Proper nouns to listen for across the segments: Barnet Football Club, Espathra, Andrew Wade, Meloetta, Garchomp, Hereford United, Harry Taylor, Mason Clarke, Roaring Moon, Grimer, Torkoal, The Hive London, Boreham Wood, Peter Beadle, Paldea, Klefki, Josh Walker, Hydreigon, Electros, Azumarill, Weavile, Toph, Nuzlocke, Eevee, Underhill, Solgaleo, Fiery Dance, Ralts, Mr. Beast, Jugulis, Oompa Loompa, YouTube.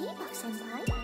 Senpai.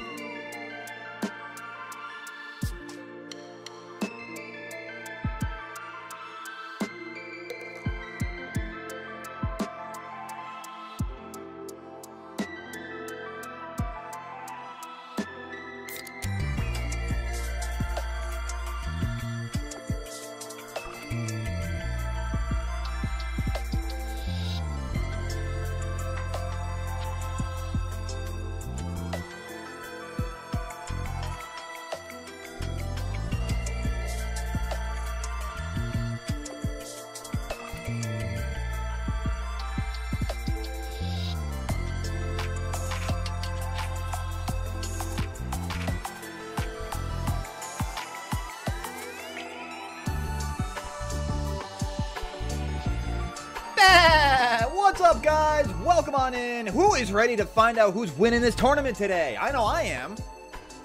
What's up, guys? Welcome on in. Who is ready to find out who's winning this tournament today? I know I am.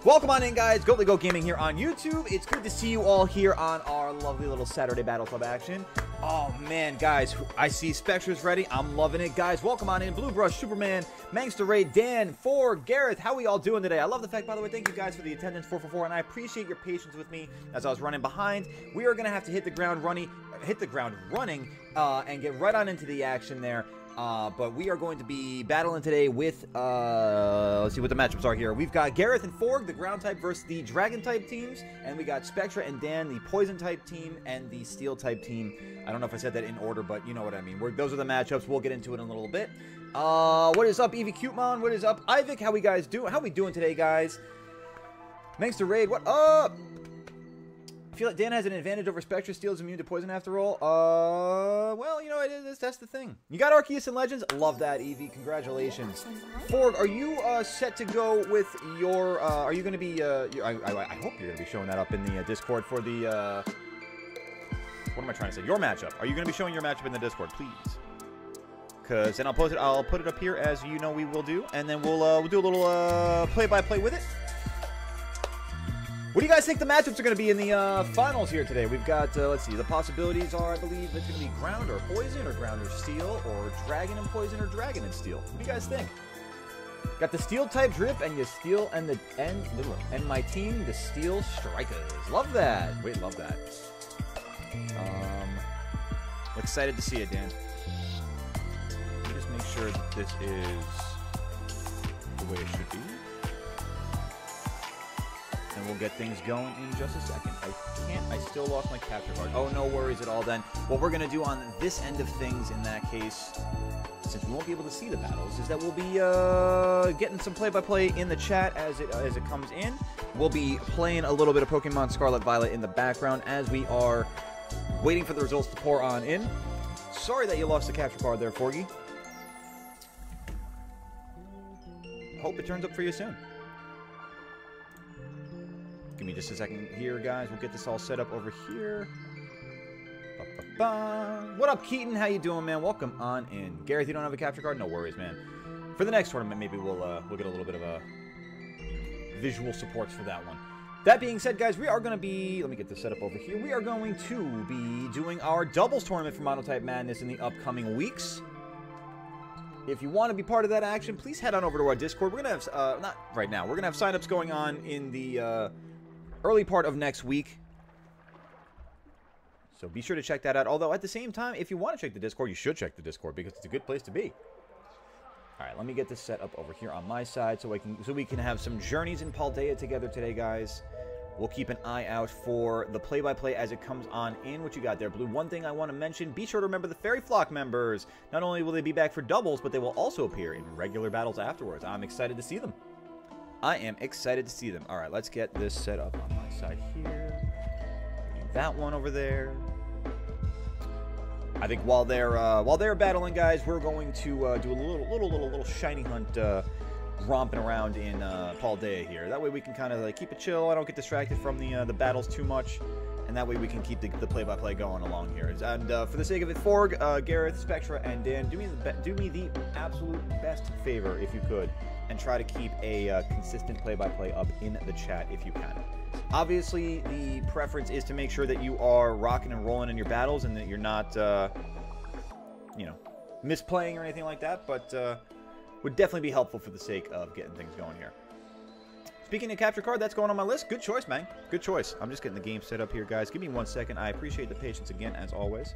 Welcome on in, guys. Golden Go Gaming here on YouTube. It's good to see you all here on our lovely little Saturday Battle Club action. Oh, man, guys. I see Spectre's ready. I'm loving it, guys. Welcome on in. Blue Brush, Superman, Mangster Ray, Dan, 4, Gareth. How we all doing today? I love the fact, by the way, thank you guys for the attendance, 444, and I appreciate your patience with me as I was running behind. We are going to have to hit the ground running, and get right on into the action there. But we are going to be battling today with, let's see what the matchups are here. We've got Gareth and Forg, the ground-type versus the dragon-type teams, and we got Spectra and Dan, the poison-type team, and the steel-type team. I don't know if I said that in order, but you know what I mean. Those are the matchups. We'll get into it in a little bit. What is up, Evie Cutemon? What is up, Ivic? How we guys doing? How we doing today, guys? Mangster Raid, what up? I feel like Dan has an advantage over Spectra. Steel's immune to poison after all. Well, you know, it is. That's the thing. You got Arceus and Legends. Love that, Evie. Congratulations. Forg, are you set to go with your... are you going to be... I hope you're going to be showing that up in the Discord for the... what am I trying to say? Your matchup. Are you going to be showing your matchup in the Discord, please? Because then I'll post it. I'll put it up here, as you know we will do. And then we'll do a little play-by-play with it. What do you guys think the matchups are going to be in the finals here today? We've got, let's see, the possibilities are, I believe, it's going to be ground or poison, or ground or steel, or dragon and poison, or dragon and steel. What do you guys think? Got the steel type drip, and you steel, and the and my team, the steel strikers. Love that. Wait, love that. Excited to see it, Dan. Let me just make sure that this is the way it should be. And we'll get things going in just a second. I still lost my capture card. Oh, no worries at all then. What we're going to do on this end of things in that case, since we won't be able to see the battles, is that we'll be getting some play-by-play in the chat as it comes in. We'll be playing a little bit of Pokemon Scarlet Violet in the background as we are waiting for the results to pour on in. Sorry that you lost the capture card there, Forgy. Hope it turns up for you soon. Give me just a second here, guys. We'll get this all set up over here. Ba, ba, ba. What up, Keaton? How you doing, man? Welcome on in. Gareth, you don't have a capture card? No worries, man. For the next tournament, maybe we'll get a little bit of a visual supports for that one. That being said, guys, we are going to be... Let me get this set up over here. We are going to be doing our doubles tournament for Mono-Type Madness in the upcoming weeks. If you want to be part of that action, please head on over to our Discord. We're going to have... not right now. We're going to have sign-ups going on in the... early part of next week, so be sure to check that out. Although at the same time, if you want to check the Discord, you should check the Discord because it's a good place to be. All right, let me get this set up over here on my side so we can have some journeys in Paldea together today, guys. We'll keep an eye out for the play-by-play as it comes on in. What you got there, Blue? One thing I want to mention, be sure to remember the Fairy Flock members. Not only will they be back for doubles, but they will also appear in regular battles afterwards. I'm excited to see them. I am excited to see them. All right, let's get this set up on my side here. That one over there. I think while they're battling, guys, we're going to do a little shiny hunt, romping around in Paldea here. That way we can kind of like keep it chill. I don't get distracted from the battles too much, and that way we can keep the play-by-play going along here. And for the sake of it, Forg, Gareth, Spectra, and Dan, do me the absolute best favor if you could. And try to keep a consistent play-by-play up in the chat if you can. Obviously, the preference is to make sure that you are rocking and rolling in your battles and that you're not, you know, misplaying or anything like that. But would definitely be helpful for the sake of getting things going here. Speaking of capture card, that's going on my list. Good choice, man. Good choice. I'm just getting the game set up here, guys. Give me one second. I appreciate the patience again, as always.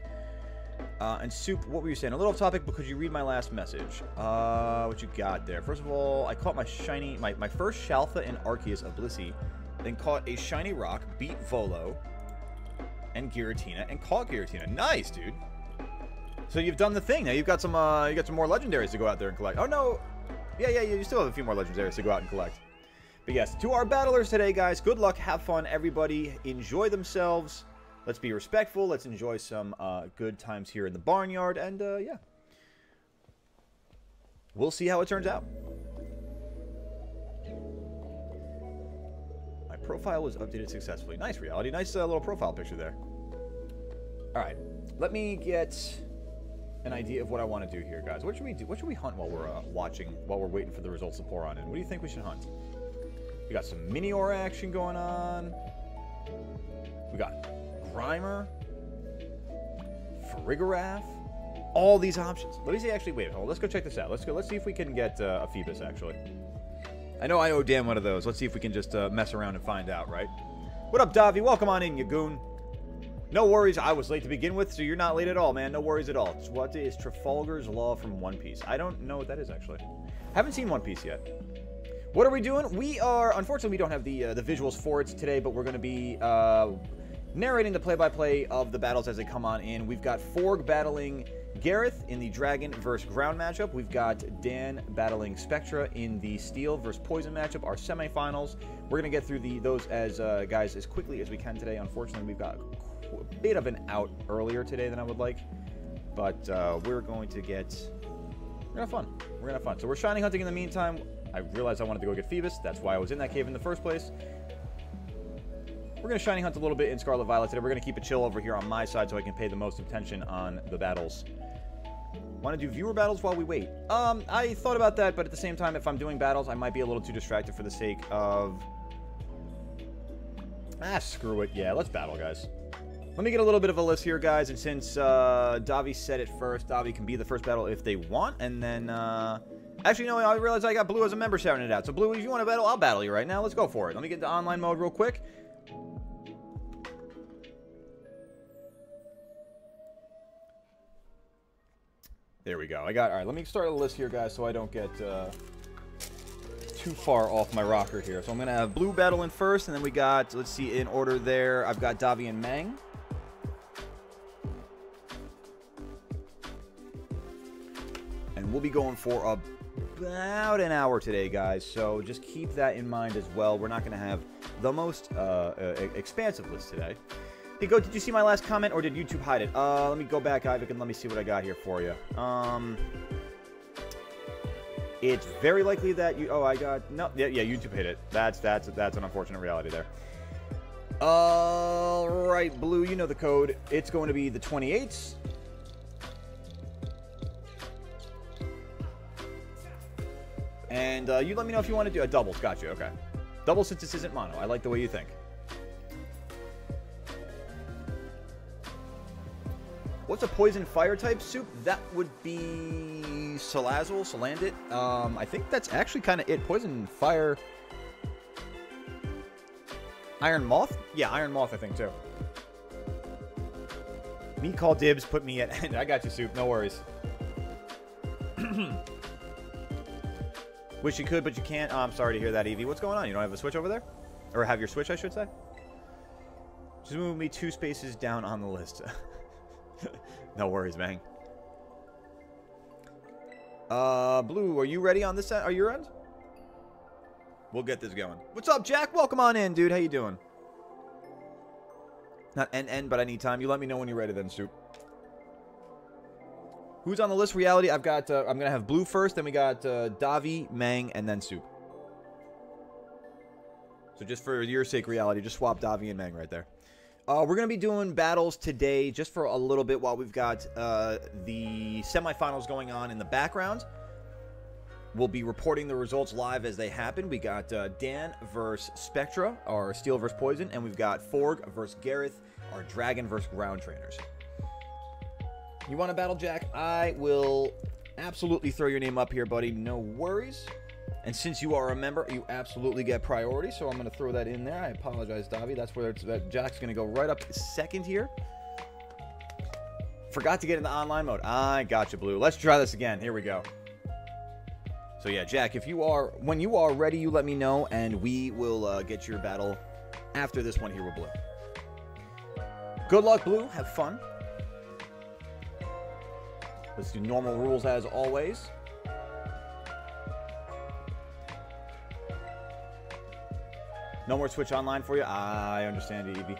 And Soup, what were you saying? A little topic because you read my last message. What you got there? First of all, I caught my shiny, my first Shalfa in Arceus Ablissi, then caught a shiny rock, beat Volo, and Giratina, and caught Giratina. Nice, dude. So you've done the thing. Now you got some more legendaries to go out there and collect. Oh no, yeah, you still have a few more legendaries to go out and collect. But yes, to our battlers today, guys. Good luck, have fun, everybody. Enjoy themselves. Let's be respectful. Let's enjoy some good times here in the barnyard. And, yeah. We'll see how it turns out. My profile was updated successfully. Nice, Reality. Nice little profile picture there. All right. Let me get an idea of what I want to do here, guys. What should we do? What should we hunt while we're watching, while we're waiting for the results to pour on in? What do you think we should hunt? We got some mini aura action going on. We got Grimer, Farigiraf, all these options. Let me see, actually, wait, hold on, let's go check this out. Let's go, let's see if we can get a Phoebus, actually. I owe Dan one of those. Let's see if we can just mess around and find out, right? What up, Davi? Welcome on in, you goon. No worries, I was late to begin with, so you're not late at all, man. No worries at all. What is Trafalgar's Law from One Piece? I don't know what that is, actually. Haven't seen One Piece yet. What are we doing? We are, unfortunately, we don't have the visuals for it today, but we're going to be... narrating the play-by-play of the battles as they come on in. We've got Forg battling Gareth in the Dragon versus Ground matchup. We've got Dan battling Spectra in the Steel versus Poison matchup, our semifinals. We're going to get through those as guys as quickly as we can today. Unfortunately, we've got a bit of an out earlier today than I would like, but we're going to have fun. We're going to have fun. So we're shiny hunting in the meantime. I realized I wanted to go get Phoebus. That's why I was in that cave in the first place. We're going to shiny hunt a little bit in Scarlet Violet today. We're going to keep it chill over here on my side so I can pay the most attention on the battles. Want to do viewer battles while we wait? I thought about that, but at the same time, if I'm doing battles, I might be a little too distracted for the sake of... Ah, screw it. Yeah, let's battle, guys. Let me get a little bit of a list here, guys. And since Davi said it first, Davi can be the first battle if they want. And then... Actually, no, I realized I got Blue as a member shouting it out. So, Blue, if you want to battle, I'll battle you right now. Let's go for it. Let me get to online mode real quick. There we go. All right, let me start a list here, guys, so I don't get too far off my rocker here. So I'm going to have Blue battle in first, and then we got, let's see, in order there, I've got Davi and Mang. And we'll be going for about an hour today, guys, so just keep that in mind as well. We're not going to have the most expansive list today. Hey, Go, did you see my last comment, or did YouTube hide it? Let me go back, Ivik, and let me see what I got here for you. It's very likely that you... Oh, I got... No, yeah, YouTube hid it. That's an unfortunate reality there. All right, Blue, you know the code. It's going to be the 28th. And you let me know if you want to do a double. Got you, okay. Double since this isn't mono. I like the way you think. What's a poison fire type, Soup? That would be Salazzle, Salandit. I think that's actually kind of it. Poison fire. Iron Moth? Yeah, Iron Moth, I think, too. Me call dibs, put me at end. I got you, Soup. No worries. Wish you could, but you can't. Oh, I'm sorry to hear that, Evie. What's going on? You don't have a switch over there? Or have your switch, I should say? Just move me 2 spaces down on the list. No worries, man. Blue, are you ready on this end? Are you end? We'll get this going. What's up, Jack? Welcome on in, dude. How you doing? Not NN, but anytime. You let me know when you're ready then, Soup. Who's on the list? Reality, I've got... I'm going to have Blue first, then we got Davi, Mang, and then Soup. So just for your sake, Reality, just swap Davi and Mang right there. We're going to be doing battles today just for a little bit while we've got the semifinals going on in the background. We'll be reporting the results live as they happen. We got Dan versus Spectra, our Steel versus Poison, and we've got Forg versus Gareth, our Dragon versus Ground Trainers. You want to battle, Jack? I will absolutely throw your name up here, buddy. No worries. And since you are a member, you absolutely get priority. So I'm going to throw that in there. I apologize, Davi. That's where Jack's going to go right up second here. Forgot to get in the online mode. I gotcha, Blue. Let's try this again. Here we go. So yeah, Jack, if you are, when you are ready, you let me know, and we will get your battle after this one here with Blue. Good luck, Blue. Have fun. Let's do normal rules as always. No more Switch Online for you? I understand, Evie.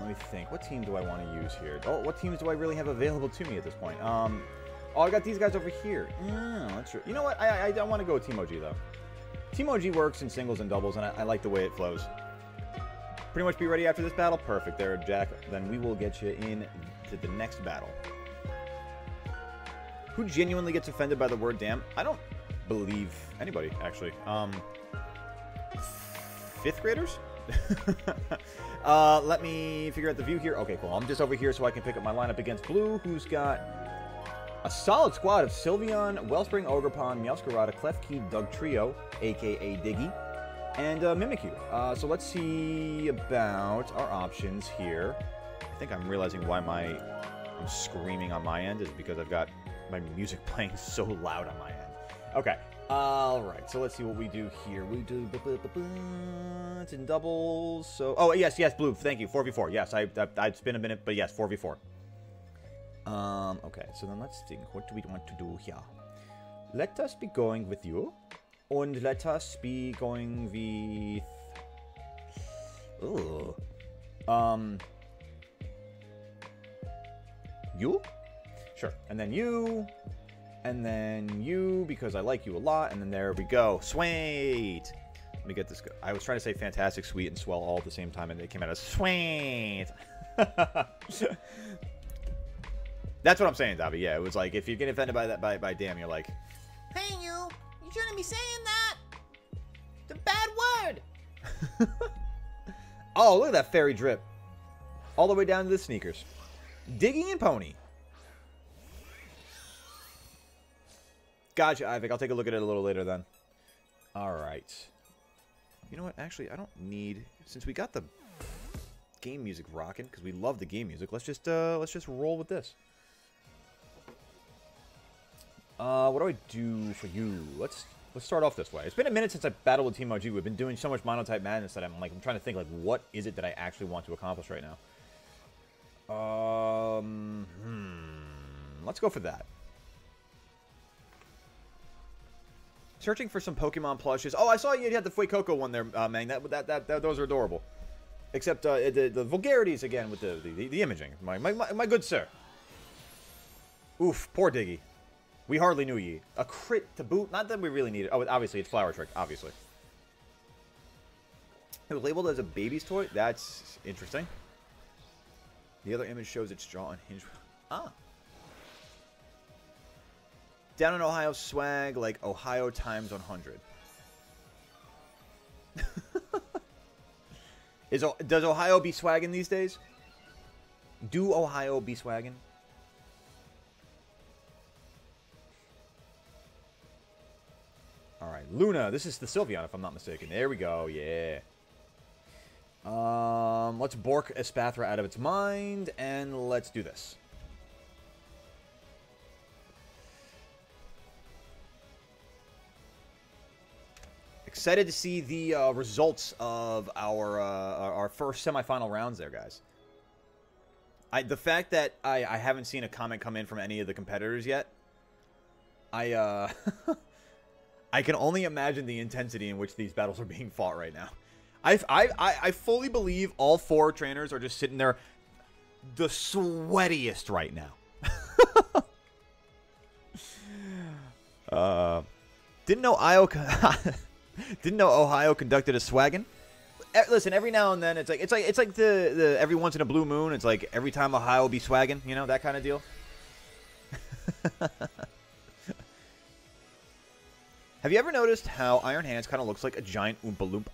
Let me think. What team do I want to use here? Oh, what teams do I really have available to me at this point? Oh, I got these guys over here. That's true. You know what? I want to go with Team OG, though. Team OG works in singles and doubles, and I like the way it flows. Pretty much be ready after this battle. Perfect there, Jack. Then we will get you in to the next battle. Who genuinely gets offended by the word damn? I don't believe anybody, actually. Fifth graders? Let me figure out the view here. Okay, cool. I'm just over here so I can pick up my lineup against Blue, who's got a solid squad of Sylveon, Wellspring, Ogrepon, Meowscarada, Klefki, Dugtrio, a.k.a. Diggy, and Mimikyu. So let's see about our options here. I think I'm realizing why I'm screaming on my end is because I've got my music playing so loud on my end. Okay, all right, so let's see what we do here. We do... It's in doubles, so... Oh, yes, Blue, thank you, 4v4. Yes, it's been a minute, but yes, 4v4. Okay, so then let's think. What do we want to do here? Let us be going with you, and let us be going with... Ooh. You? Sure, and then you... And then you, because I like you a lot. And then there we go. Sweet. Let me get this. I was trying to say fantastic, sweet, and swell all at the same time, and it came out as sweet. That's what I'm saying, Dobby. Yeah, it was like, if you get offended by that, by damn, you're like, hey, you shouldn't be saying that. It's a bad word. Oh, look at that fairy drip. All the way down to the sneakers. Digging and Pony. Gotcha, Ivek. I'll take a look at it a little later then. All right. You know what? Actually, I don't need... Since we got the game music rocking, because we love the game music, let's just roll with this. What do I do for you? Let's start off this way. It's been a minute since I battled with Team OG. We've been doing so much Mono-Type Madness that I'm trying to think, what is it that I actually want to accomplish right now? Let's go for that. Searching for some Pokemon plushes. Oh, I saw you had the Fuecoco one there, Mang. Those are adorable. Except the vulgarities again with the imaging. My good sir. Oof, poor Diggy. We hardly knew ye. A crit to boot. Not that we really need it. Oh, obviously it's Flower Trick. Obviously. It was labeled as a baby's toy. That's interesting. The other image shows its jaw and hinge. Ah. Down in Ohio swag, like Ohio times 100. Does Ohio be swagging these days? Do Ohio be swagging? All right, Luna. This is the Sylveon, if I'm not mistaken. There we go. Yeah. Let's bork Espathra out of its mind, and let's do this. Excited to see the results of our first semifinal rounds there, guys. The fact that I haven't seen a comment come in from any of the competitors yet, I can only imagine the intensity in which these battles are being fought right now. I fully believe all four trainers are just sitting there the sweatiest right now. Didn't know Ohio conducted a swaggin'. Listen, every now and then it's like the every once in a blue moon. It's like every time Ohio be swaggin', you know, that kind of deal. Have you ever noticed how Iron Hands kind of looks like a giant Oompa Loompa?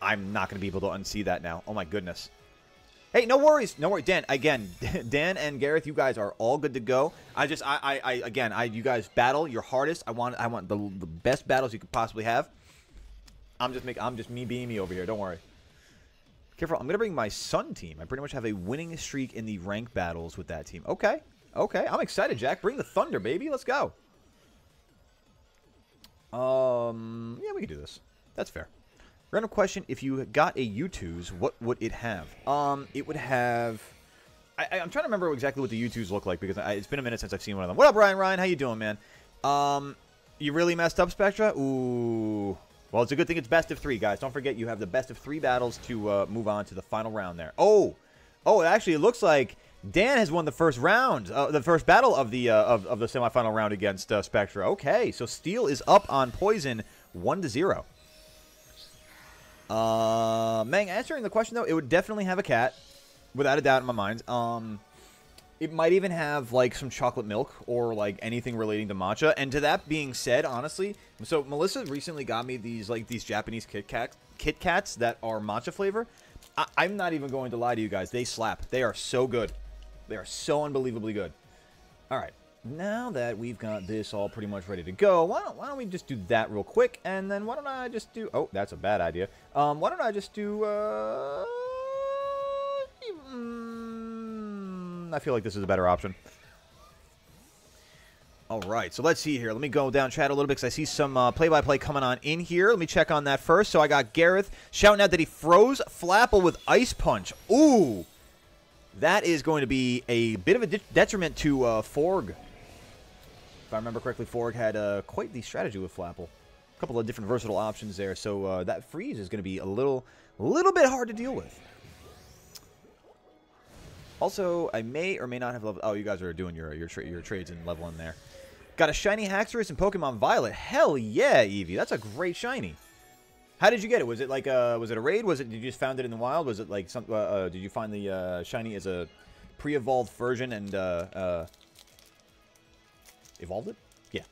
I'm not going to be able to unsee that now. Oh my goodness. Hey, no worries. No worries. Dan, again, Dan and Gareth, you guys are all good to go. I, again, you guys battle your hardest. I want the best battles you could possibly have. I'm just me being me over here. Don't worry. Careful. I'm going to bring my Sun team. I pretty much have a winning streak in the rank battles with that team. Okay. Okay. I'm excited, Jack. Bring the thunder, baby. Let's go. Yeah, we can do this. That's fair. Random question, if you got a U2s, what would it have? It would have... I'm trying to remember exactly what the U2s look like, because it's been a minute since I've seen one of them. What up, Ryan? Ryan, how you doing, man? You really messed up, Spectra? Ooh. Well, it's a good thing it's best of three, guys. Don't forget, you have the best of three battles to move on to the final round there. Oh! Oh, actually, it looks like Dan has won the first round, the first battle of the semifinal round against Spectra. Okay, so Steel is up on Poison 1-0. Mang, answering the question, though, it would definitely have a cat, without a doubt in my mind. It might even have, like, some chocolate milk or, like, anything relating to matcha. And to that being said, honestly, so Melissa recently got me these, like, these Japanese Kit Kats that are matcha flavor. I'm not even going to lie to you guys. They slap. They are so good. They are so unbelievably good. All right. Now that we've got this all pretty much ready to go, why don't we just do that real quick, and then why don't I just do... Oh, that's a bad idea. Why don't I just do... I feel like this is a better option. All right, so let's see here. Let me go down chat a little bit, because I see some play-by-play coming on in here. Let me check on that first. So I got Gareth shouting out that he froze Flapple with Ice Punch. Ooh! That is going to be a bit of a detriment to Forg. If I remember correctly, Forg had quite the strategy with Flapple. A couple of different versatile options there, so that freeze is going to be a little bit hard to deal with. Also, I may or may not have leveled... Oh, you guys are doing your trades and leveling there. Got a shiny Haxorus and Pokemon Violet. Hell yeah, Eevee. That's a great shiny. How did you get it? Was it like was it a raid? Did you just found it in the wild? Was it like some? Did you find the shiny as a pre-evolved version and evolved it? Yeah.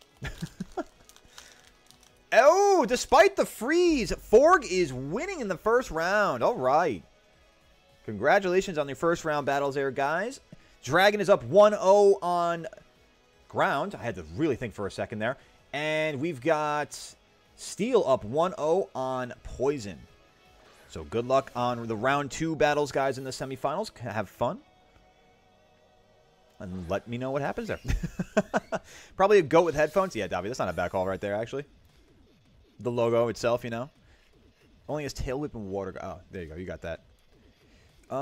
Oh, despite the freeze, Forg is winning in the first round. All right. Congratulations on your first round battles, there, guys. Dragon is up 1-0 on ground. I had to really think for a second there, and we've got Steel up 1-0 on Poison. So good luck on the round two battles, guys, in the semifinals. Have fun. And let me know what happens there. Probably a goat with headphones. Yeah, Davi, that's not a back haul right there, actually. The logo itself, you know. Only has Tail Whip and Water. Oh, there you go. You got that. You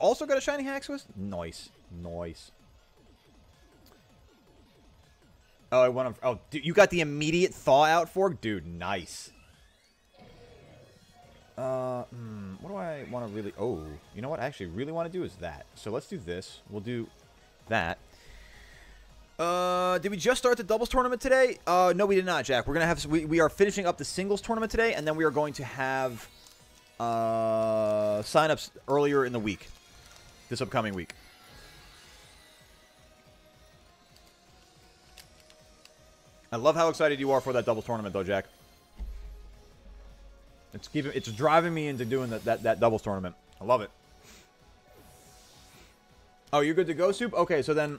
also got a shiny Haxorus? Nice. Nice. Oh, I want to. Oh, dude, you got the immediate thaw out fork, dude. Nice. What do I want to really? Oh, you know what? I actually really want to do is that. So let's do this. We'll do that. Did we just start the doubles tournament today? No, we did not, Jack. We're gonna have. We are finishing up the singles tournament today, and then we are going to have signups earlier in the week, this upcoming week. I love how excited you are for that doubles tournament, though, Jack. It's driving me into doing that doubles tournament. I love it. Oh, you're good to go, Soup? Okay, so then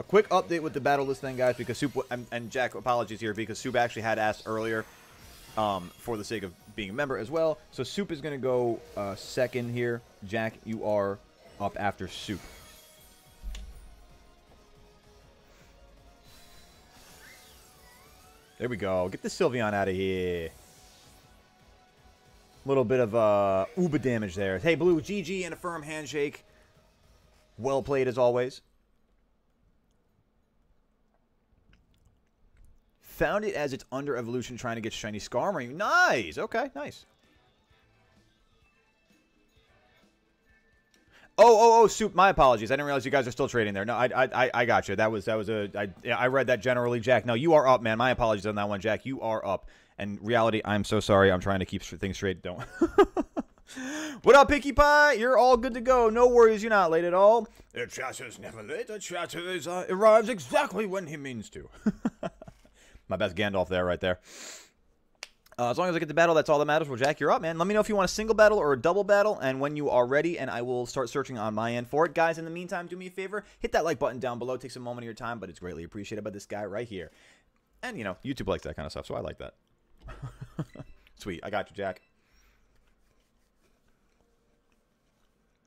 a quick update with the battle list thing, guys, because Soup and Jack, apologies here, because Soup actually had asked earlier for the sake of being a member as well. So Soup is going to go second here. Jack, you are up after Soup. There we go. Get the Sylveon out of here. A little bit of uber damage there. Hey, Blue, GG and a firm handshake. Well played as always. Found it as it's under evolution trying to get shiny Skarmory. Nice. Okay, nice. Oh, Soup, my apologies. I didn't realize you guys are still trading there. No, I got you. That was a... I read that generally, Jack. No, you are up, man. My apologies on that one, Jack. You are up. And reality, I'm so sorry. I'm trying to keep things straight. Don't. What up, Pinkie Pie? You're all good to go. No worries. You're not late at all. The chatter's never late. The chatter arrives exactly when he means to. My best Gandalf there, right there. As long as I get the battle, that's all that matters. Well, Jack, you're up, man. Let me know if you want a single battle or a double battle, and when you are ready, and I will start searching on my end for it. Guys, in the meantime, do me a favor. Hit that like button down below. It takes a moment of your time, but it's greatly appreciated by this guy right here. And, you know, YouTube likes that kind of stuff, so I like that. Sweet. I got you, Jack.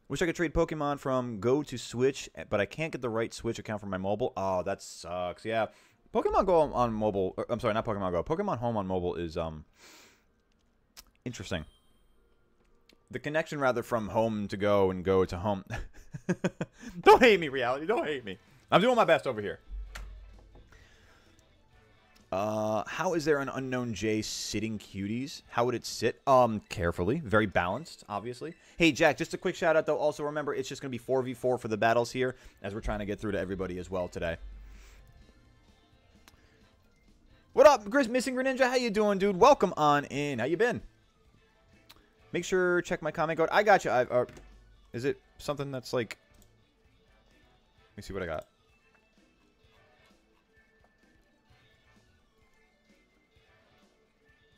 Wish I could trade Pokemon from Go to Switch, but I can't get the right Switch account for my mobile. Oh, that sucks. Yeah. Pokemon Go on mobile. I'm sorry, not Pokemon Go. Pokemon Home on mobile is interesting. The connection, rather, from home to Go and Go to home. Don't hate me, reality. Don't hate me. I'm doing my best over here. How is there an unknown J sitting cuties? How would it sit? Carefully. Very balanced, obviously. Hey, Jack, just a quick shout out, though. Also, remember, it's just going to be 4v4 for the battles here, as we're trying to get through to everybody as well today. What up, Grizz Missing Greninja? How you doing, dude? Welcome on in. How you been? Make sure, check my comment code. I got you. Is it something that's like... Let me see what I got.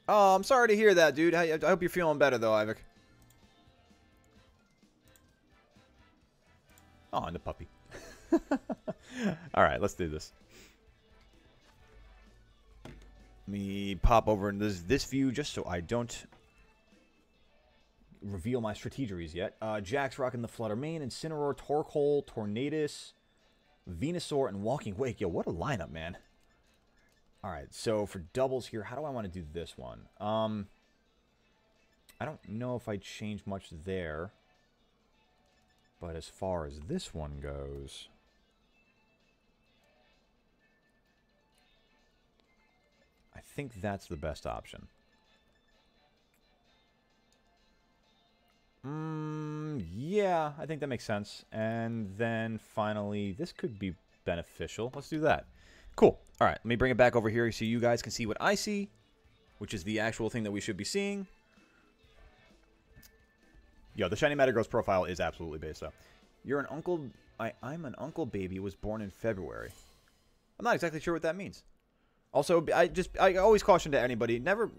Oh, I'm sorry to hear that, dude. I hope you're feeling better, though, Ivek. Oh, and the puppy. All right, let's do this. Let me pop over into this view just so I don't reveal my strategeries yet. Jack's rocking the Fluttermane, Incineroar, Torkoal, Tornadus, Venusaur, and Walking Wake. Yo, what a lineup, man. All right, so for doubles here, how do I want to do this one? I don't know if I change much there. But as far as this one goes... I think that's the best option. Yeah, I think that makes sense. And then finally, this could be beneficial. Let's do that. Cool. All right, let me bring it back over here so you guys can see what I see, which is the actual thing that we should be seeing. Yo, the Shiny Metagross profile is absolutely based up. You're an uncle... I'm an uncle baby was born in February. I'm not exactly sure what that means. Also, I always caution to anybody, never...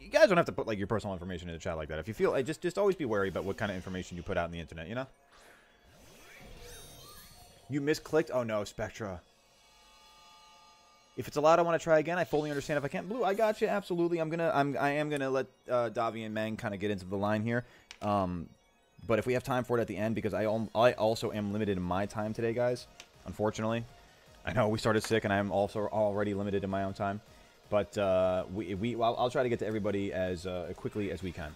You guys don't have to put, like, your personal information in the chat like that. If you feel... Just always be wary about what kind of information you put out on the internet, you know? You misclicked? Oh, no, Spectra. If it's allowed, I want to try again. I fully understand if I can't. Blue, I got you. Absolutely. I am gonna let Davi and Meng kind of get into the line here. But if we have time for it at the end, because I also am limited in my time today, guys. Unfortunately, I know we started sick, and I am also already limited in my own time. But I'll try to get to everybody as quickly as we can.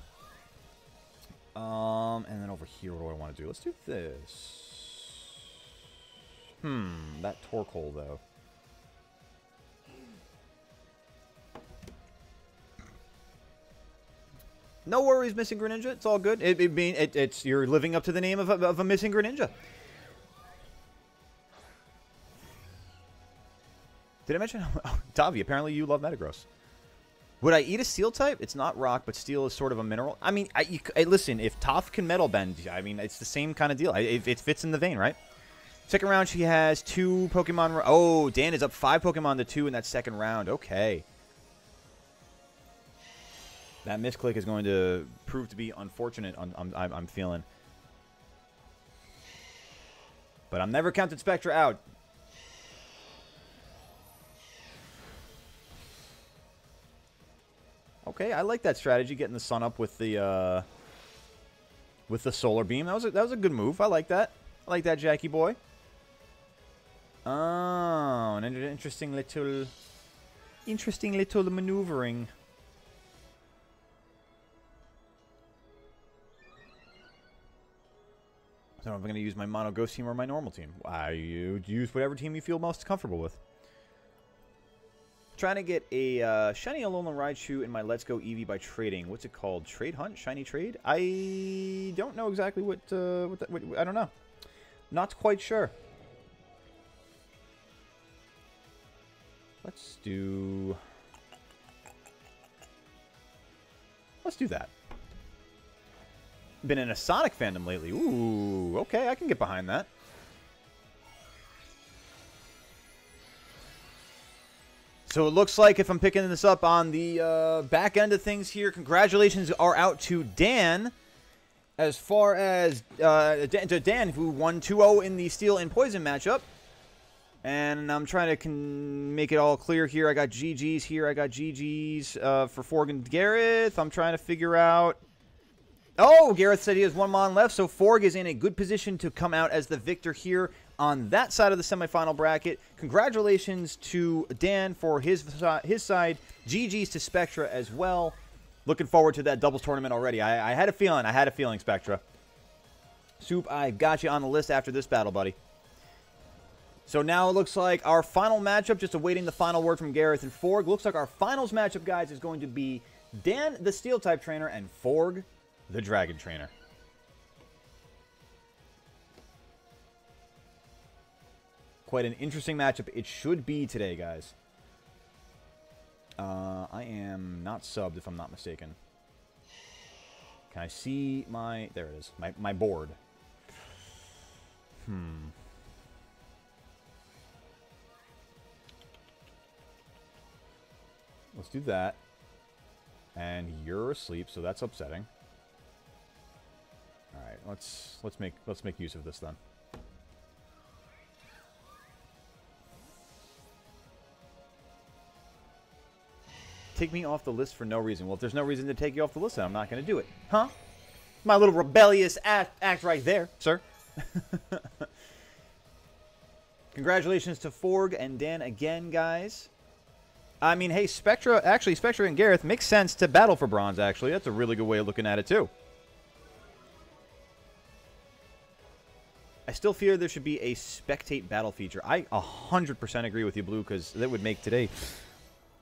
And then over here, what do I want to do? Let's do this. That Torkoal though. No worries, Missing Greninja. It's all good. It's you're living up to the name of a Missing Greninja. Did I mention? Oh, Davi, apparently you love Metagross. Would I eat a steel type? It's not rock, but steel is sort of a mineral. I mean, listen, if Toph can metal bend, I mean, it's the same kind of deal. It fits in the vein, right? Second round, she has 2 Pokemon. Oh, Dan is up 5 Pokemon to 2 in that second round. Okay. That misclick is going to prove to be unfortunate, I'm feeling. But I'm never counting Spectra out. Okay, I like that strategy, getting the sun up with the solar beam. That was a good move. I like that. I like that, Jackie boy. Oh, an interesting little maneuvering. I don't know if I'm going to use my Mono Ghost team or my normal team. You use whatever team you feel most comfortable with. Trying to get a Shiny Alolan Raichu in my Let's Go Eevee by trading. What's it called? Trade Hunt? Shiny Trade? I don't know exactly what I don't know. Not quite sure. Let's do that. Been in a Sonic fandom lately. Ooh, okay, I can get behind that. So it looks like, if I'm picking this up on the back end of things here, congratulations are out to Dan. As far as Dan, who won 2-0 in the Steel and Poison matchup. And I'm trying to make it all clear here. I got GG's here. I got GG's for Forgan Gareth. I'm trying to figure out... Oh, Gareth said he has one Mon left, so Forg is in a good position to come out as the victor here on that side of the semifinal bracket. Congratulations to Dan for his side. GG's to Spectra as well. Looking forward to that doubles tournament already. I had a feeling. I had a feeling, Spectra. Soup, I got you on the list after this battle, buddy. So now it looks like our final matchup, just awaiting the final word from Gareth and Forg. Looks like our finals matchup, guys, is going to be Dan, the Steel-type trainer, and Forg, the Dragon Trainer. Quite an interesting matchup. It should be today, guys. I am not subbed, if I'm not mistaken. Can I see my... There it is. My board. Let's do that. And you're asleep, so that's upsetting. All right, let's make use of this then. Take me off the list for no reason. Well, if there's no reason to take you off the list, then I'm not going to do it, huh? My little rebellious act right there, sir. Congratulations to Forg and Dan again, guys. I mean, hey, Spectra. Actually, Spectra and Gareth makes sense to battle for bronze. Actually, that's a really good way of looking at it too. I still fear there should be a spectate battle feature. I 100% agree with you, Blue, because that would make today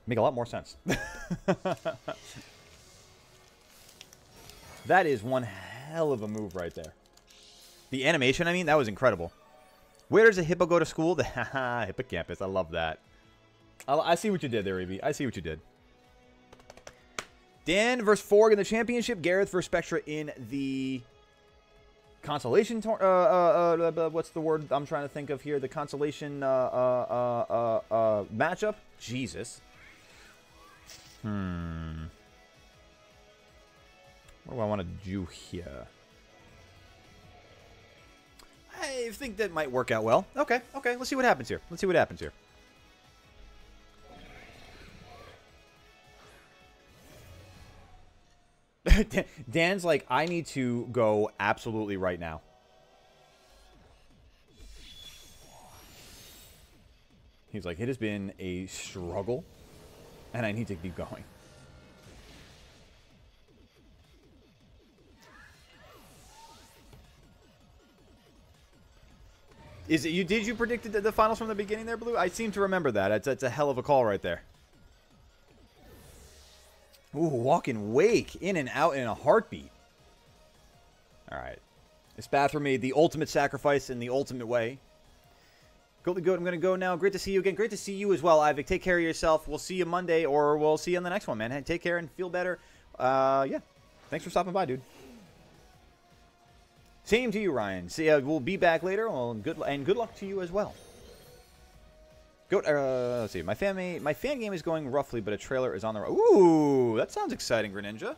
make a lot more sense. That is one hell of a move right there. The animation, I mean, that was incredible. Where does a hippo go to school? The hippocampus. I love that. I see what you did there, Evie. I see what you did. Dan versus Forg in the championship. Gareth versus Spectra in the... Consolation, what's the word I'm trying to think of here? The consolation matchup? Jesus. What do I want to do here? I think that might work out well. Okay, okay. Let's see what happens here. Let's see what happens here. Dan's like, I need to go absolutely right now. He's like, it has been a struggle, and I need to keep going. Is it you? Did you predict the finals from the beginning there, Blue? I seem to remember that. It's a hell of a call right there. Ooh, walking wake in and out in a heartbeat. All right. This bathroom made the ultimate sacrifice in the ultimate way. Golden Goat, I'm going to go now. Great to see you again. Great to see you as well, Ivic. Take care of yourself. We'll see you Monday, or we'll see you on the next one, man. Hey, take care and feel better. Yeah. Thanks for stopping by, dude. Same to you, Ryan. See, we'll be back later. Well, good luck to you as well. Go, let's see. My fan game is going roughly, but a trailer is on the... Ooh, that sounds exciting, Greninja.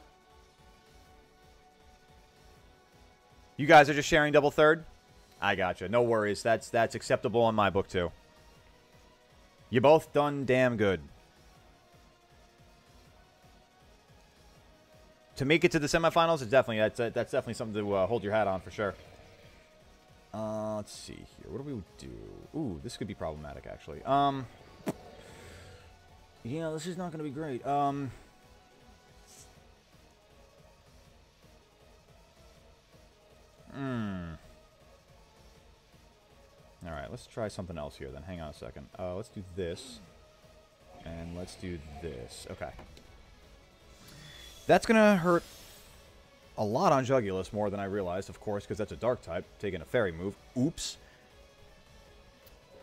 You guys are just sharing double third? I gotcha. No worries. That's acceptable on my book, too. You both done damn good. To make it to the semifinals, is definitely that's definitely something to hold your hat on for sure. Let's see here. What do we do? Ooh, this could be problematic, actually. Yeah, this is not going to be great. All right, let's try something else here then. Hang on a second. Let's do this. And let's do this. Okay. That's going to hurt... a lot on Jugulis, more than I realized, of course, because that's a dark type, taking a fairy move. Oops.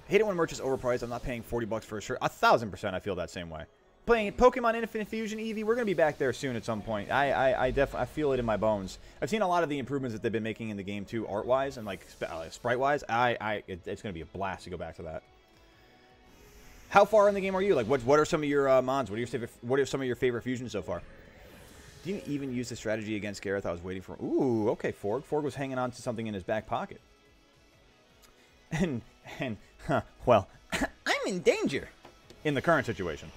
Hate it when merch is overpriced. I'm not paying $40 for a shirt. 1,000% I feel that same way. Playing Pokemon Infinite Fusion, Eevee, we're going to be back there soon at some point. I feel it in my bones. I've seen a lot of the improvements that they've been making in the game, too, art-wise and, like, sprite-wise. It's going to be a blast to go back to that. How far in the game are you? Like, what are some of your mons? What are some of your favorite fusions so far? Didn't even use the strategy against Gareth. I was waiting for. Ooh, okay, Forg. Forg was hanging on to something in his back pocket. Well, I'm in danger in the current situation.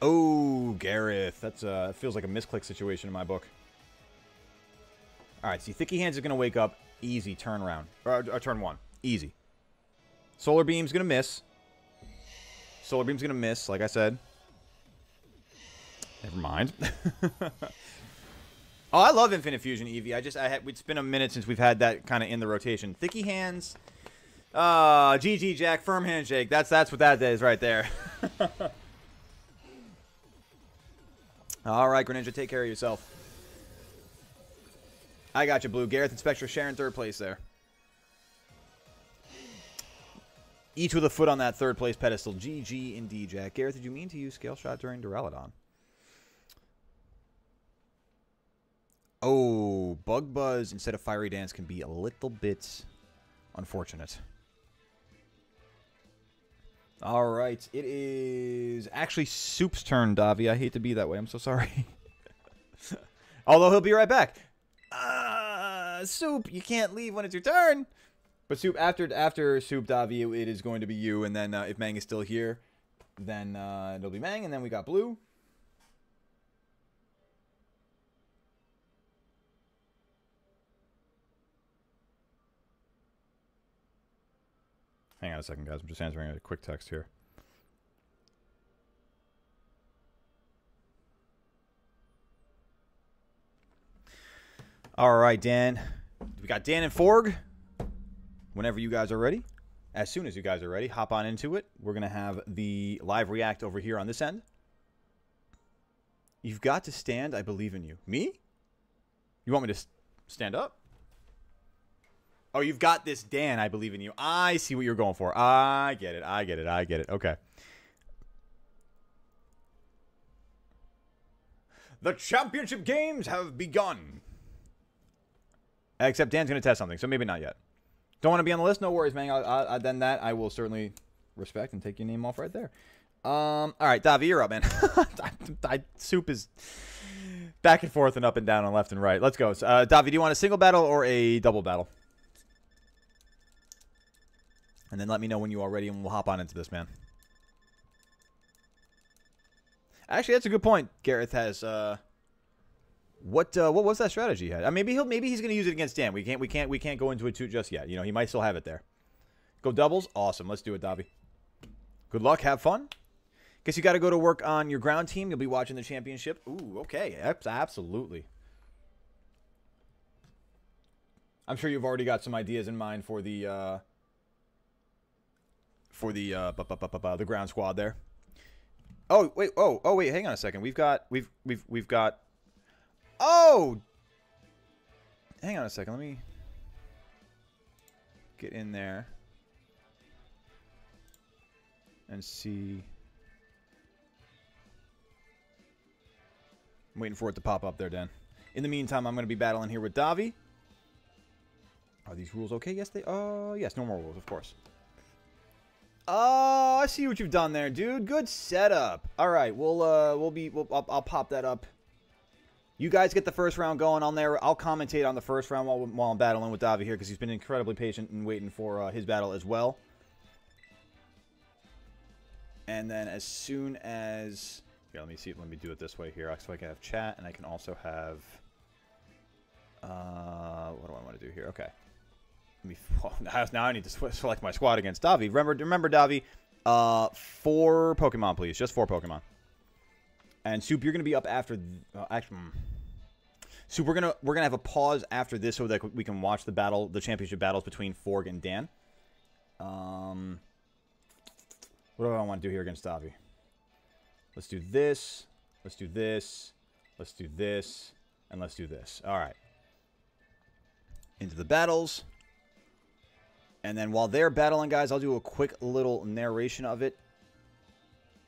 Oh, Gareth, that's feels like a misclick situation in my book. All right, see, Thicky Hands is gonna wake up. Easy turnaround, or turn one, easy. Solar Beam's gonna miss. Solar Beam's gonna miss, like I said. Never mind. Oh, I love Infinite Fusion, Eevee. It's been a minute since we've had that kind of in the rotation. Thicky Hands, GG Jack, firm handshake. That's what that is right there. All right, Greninja, take care of yourself. I got you, Blue. Gareth and Spectre sharing third place there. Each with a foot on that third place pedestal. GG indeed, Jack. Gareth, did you mean to use Scale Shot during Duraludon? Oh, Bug Buzz instead of Fiery Dance can be a little bit unfortunate. All right, it is actually Soup's turn, Davi. I hate to be that way. I'm so sorry. Although he'll be right back. Soup, you can't leave when it's your turn. But Soup, after Soup, Davi, it is going to be you. And then if Mang is still here, then it'll be Mang. And then we got Blue. Hang on a second, guys. I'm just answering a quick text here. All right, Dan. We got Dan and Forg. Whenever you guys are ready, as soon as you guys are ready, hop on into it. We're going to have the live react over here on this end. You've got to stand. I believe in you. Me? You want me to stand up? Oh, you've got this, Dan. I believe in you. I see what you're going for. I get it. I get it. I get it. Okay. The championship games have begun. Except Dan's going to test something, so maybe not yet. Don't want to be on the list? No worries, man. Then that I will certainly respect and take your name off right there. All right, Davi, you're up, man. Soup is back and forth and up and down and left and right. Let's go. So, Davi, do you want a single battle or a double battle? And then let me know when you are ready, and we'll hop on into this, man. Actually, that's a good point. Gareth has what was that strategy he had? Maybe he's gonna use it against Dan. We can't go into it too just yet. You know, he might still have it there. Go doubles, awesome. Let's do it, Davi. Good luck. Have fun. Guess you got to go to work on your ground team. You'll be watching the championship. Ooh, okay, absolutely. I'm sure you've already got some ideas in mind for the. The ground squad there. Oh wait, oh wait, hang on a second. We've got oh, hang on a second. Let me get in there and see. I'm waiting for it to pop up there, Dan. In the meantime, I'm going to be battling here with Davi. Are these rules okay? Yes, they are. Yes, no more rules, of course. Oh, I see what you've done there, dude. Good setup. All right, I'll pop that up. You guys get the first round going on there. I'll commentate on the first round while I'm battling with Davi here because he's been incredibly patient and waiting for his battle as well. And then as soon as yeah, let me see. Let me do it this way here, so I can have chat and I can also have. What do I want to do here? Okay. Now I need to select my squad against Davi. Remember Davi, 4 Pokemon, please. Just 4 Pokemon. And Soup, you're gonna be up after. Actually, Soup, we're gonna have a pause after this so that we can watch the battle, the championship battles between Forg and Dan. What do I want to do here against Davi? Let's do this. Let's do this. Let's do this, and let's do this. All right. Into the battles. And then while they're battling, guys, I'll do a quick little narration of it.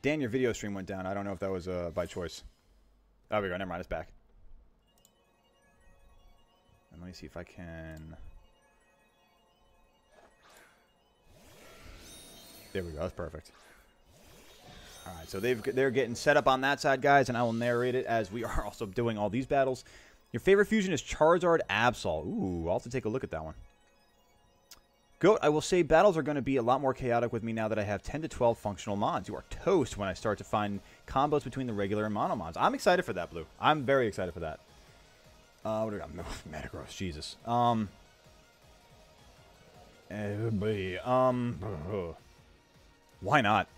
Dan, your video stream went down. I don't know if that was by choice. Oh, there we go. Never mind. It's back. And let me see if I can... There we go. That's perfect. All right, so they're getting set up on that side, guys, and I will narrate it as we are also doing all these battles. Your favorite fusion is Charizard Absol. Ooh, I'll have to take a look at that one. Goat, I will say battles are going to be a lot more chaotic with me now that I have 10 to 12 functional mods. You are toast when I start to find combos between the regular and mono mods. I'm excited for that, Blue. I'm very excited for that. What do we got? Metagross, Jesus. Why not?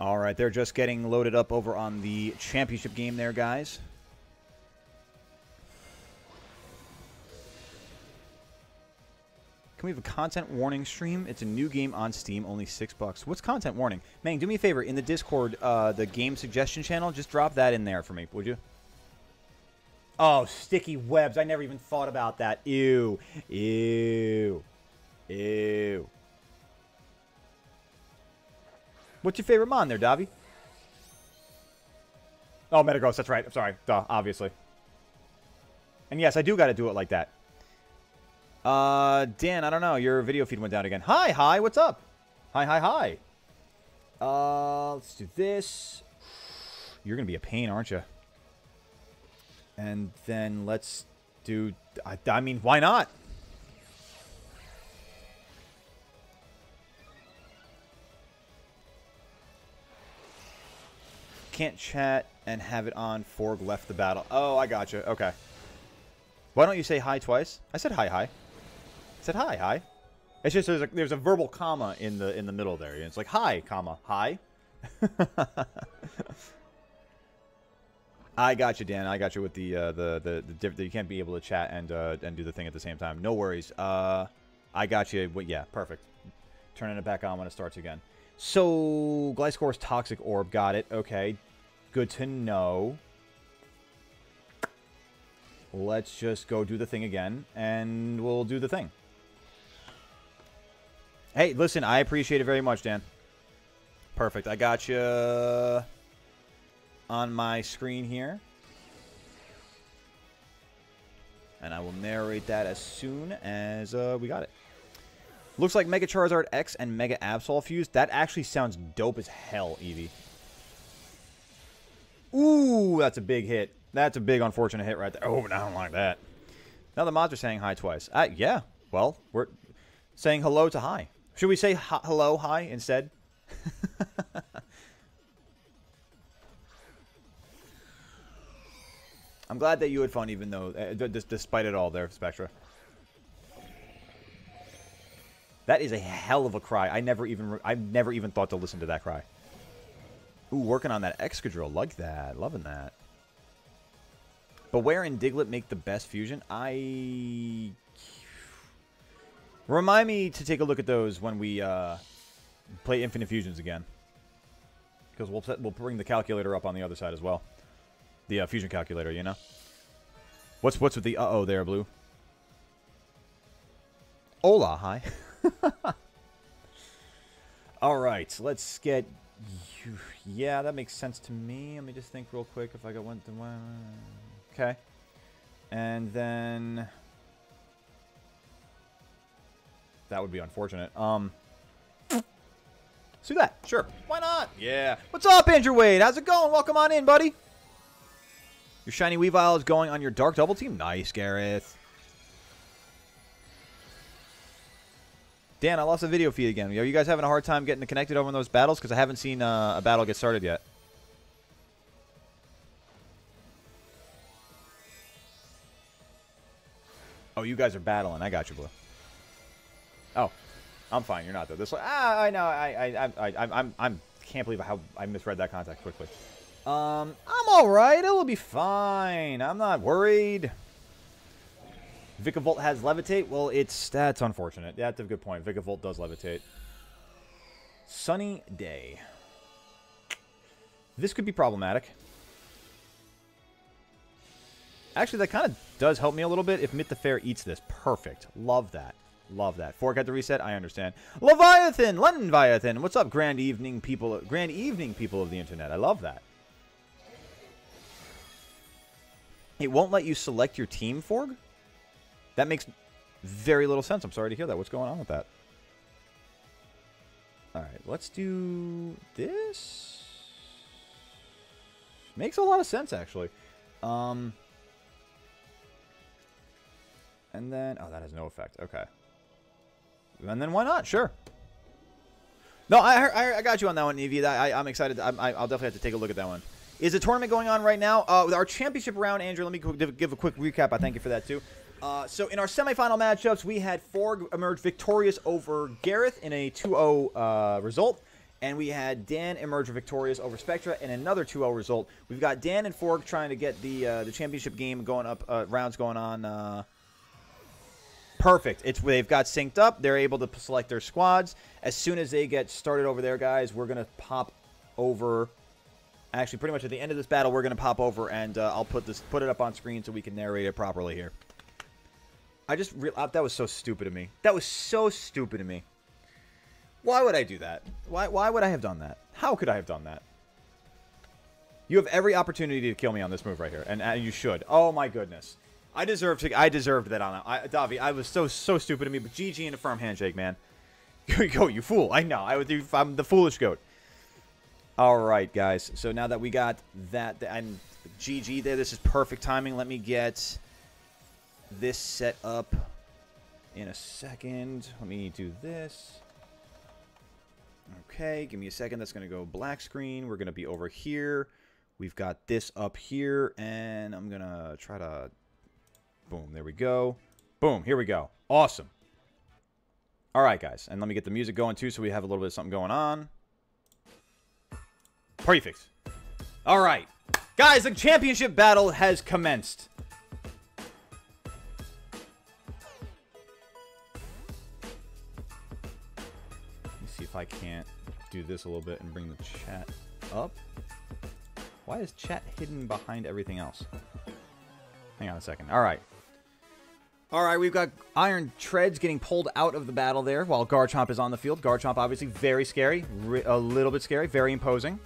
All right, they're just getting loaded up over on the championship game there, guys. Can we have a content warning stream? It's a new game on Steam, only $6. What's content warning? Mang, do me a favor. In the Discord, the game suggestion channel, just drop that in there for me, would you? Oh, sticky webs. I never even thought about that. Ew. Ew. Ew. What's your favorite mon there, Davi? Oh, Metagross, that's right. I'm sorry. Duh, obviously. And yes, I do got to do it like that. Dan, I don't know. Your video feed went down again. Hi, what's up? Hi. Let's do this. You're going to be a pain, aren't you? And then let's do... I mean, why not? Can't chat and have it on. Forg left the battle. Oh, I gotcha. Okay. Why don't you say hi twice? I said hi. I said hi. It's just there's a verbal comma in the middle there. It's like hi, comma, hi. I got you, Dan. I got you with the you can't be able to chat and do the thing at the same time. No worries. I got you. Well, yeah, perfect. Turning it back on when it starts again. So Gliscor's Toxic Orb, got it. Okay. Good to know. Let's just go do the thing again, and we'll do the thing. Hey, listen, I appreciate it very much, Dan. Perfect. I got you on my screen here. And I will narrate that as soon as we got it. Looks like Mega Charizard X and Mega Absol fused. That actually sounds dope as hell, Eevee. Ooh, that's a big hit. That's a big unfortunate hit right there. Oh, but I don't like that. Now the mods are saying hi twice. Yeah, well, we're saying hello to hi. Should we say hello, hi instead? I'm glad that you had fun even though, despite it all there, Spectra. That is a hell of a cry. I've never even thought to listen to that cry. Ooh, working on that Excadrill. Like that. Loving that. Beware and Diglett make the best fusion. Remind me to take a look at those when we play Infinite Fusions again. Because we'll bring the calculator up on the other side as well. The fusion calculator, you know? What's with the uh-oh there, Blue? Hola, hi. All right, let's get you. Yeah, that makes sense to me. Let me just think real quick if I got one to one. Okay. And then that would be unfortunate. Let's do that. Sure. Why not? Yeah. What's up, Andrew Wade? How's it going? Welcome on in, buddy. Your shiny Weavile is going on your dark double team. Nice, Gareth. Dan, I lost the video feed again. Are you guys having a hard time getting connected over in those battles? Because I haven't seen a battle get started yet. Oh, you guys are battling. I got you, Blue. Oh, I'm fine. You're not though. This I know. I can't believe how I misread that contact quickly. I'm all right. It'll be fine. I'm not worried. Vikavolt has levitate. Well, that's unfortunate. That's a good point. Vikavolt does levitate. Sunny day. This could be problematic. Actually, that kind of does help me a little bit if Mitt the Fair eats this. Perfect. Love that. Love that. Fork had to reset. I understand. Leviathan! Leviathan! What's up, grand evening people? Grand evening people of the internet. I love that. It won't let you select your team, Forg? That makes very little sense. I'm sorry to hear that. What's going on with that? Alright, let's do this. Makes a lot of sense, actually. And then... Oh, that has no effect. Okay. And then why not? Sure. No, I got you on that one, Evie. I'm excited. I'll definitely have to take a look at that one. Is a tournament going on right now? Our championship round, Andrew, let me give a quick recap. I thank you for that, too. So in our semifinal matchups, we had Forg emerge victorious over Gareth in a 2-0 result. And we had Dan emerge victorious over Spectra in another 2-0 result. We've got Dan and Forg trying to get the championship game going up, rounds going on. Perfect. They've got synced up. They're able to select their squads. As soon as they get started over there, guys, we're going to pop over. Actually, pretty much at the end of this battle, we're going to pop over, and I'll put it up on screen so we can narrate it properly here. I just realized that was so stupid of me. That was so stupid of me. Why would I do that? Why would I have done that? How could I have done that? You have every opportunity to kill me on this move right here, and you should. Oh my goodness, I deserved that on Davi. I was so stupid of me, but GG in a firm handshake, man. Here you go, you fool. I know. I'm the foolish goat. All right, guys. So now that we got that and GG there, this is perfect timing. Let me get this set up in a second. Let me do this. Okay, give me a second. That's going to go black screen. We're going to be over here. We've got this up here, and I'm going to try to... Boom, there we go. Boom, here we go. Awesome. All right, guys, and let me get the music going, too, so we have a little bit of something going on. Perfect. All right. Guys, the championship battle has commenced. If I can't do this a little bit and bring the chat up. Why is chat hidden behind everything else? Hang on a second. All right. All right, we've got Iron Treads getting pulled out of the battle there while Garchomp is on the field. Garchomp, obviously, very scary. A little bit scary. Very imposing.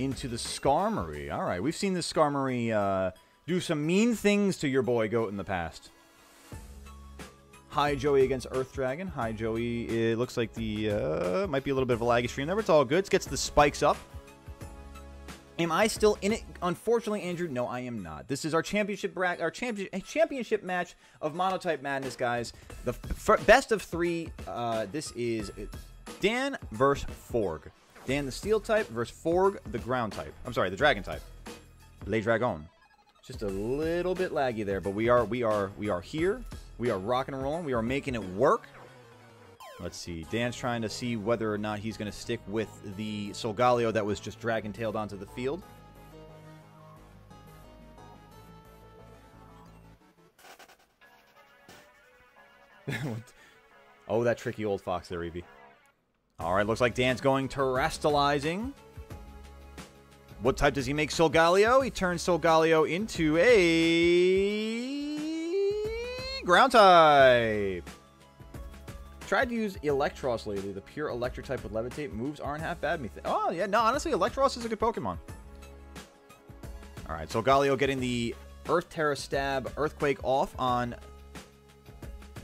Into the Skarmory. All right, we've seen the Skarmory... do some mean things to your boy Goat in the past. Hi, Joey against Earth Dragon. Hi, Joey. It looks like the might be a little bit of a laggy stream there, but it's all good. It gets the spikes up. Am I still in it? Unfortunately, Andrew, no, I am not. This is our championship match of Mono-Type Madness, guys. The best of three. This is Dan versus Forg. Dan the Steel type versus Forg the Ground type. I'm sorry, the Dragon type. Le Dragon. Just a little bit laggy there, but we are here. We are rocking and rolling. We are making it work. Let's see. Dan's trying to see whether or not he's going to stick with the Solgaleo that was just dragon-tailed onto the field. Oh, that tricky old fox there, Eevee. All right, looks like Dan's going terrestrializing. What type does he make Solgaleo? He turns Solgaleo into a... Ground type. Tried to use Electros lately. The pure electric type with Levitate moves aren't half bad. Oh, yeah. No, honestly, Electros is a good Pokemon. All right. Solgaleo getting the Earth Terra Stab Earthquake off on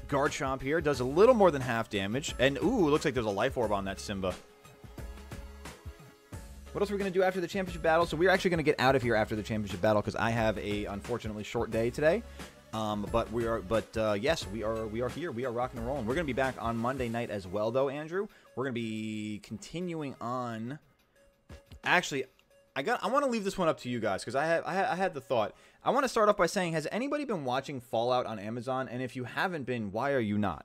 Garchomp here. Does a little more than half damage. And, ooh, looks like there's a Life Orb on that Simba. What else are we going to do after the championship battle? So we're actually going to get out of here after the championship battle because I have a unfortunately short day today. Yes, we are here. We are rocking and rolling. We're going to be back on Monday night as well, though, Andrew. We're going to be continuing on. Actually, I want to leave this one up to you guys because I had the thought. I want to start off by saying, has anybody been watching Fallout on Amazon? And if you haven't been, why are you not?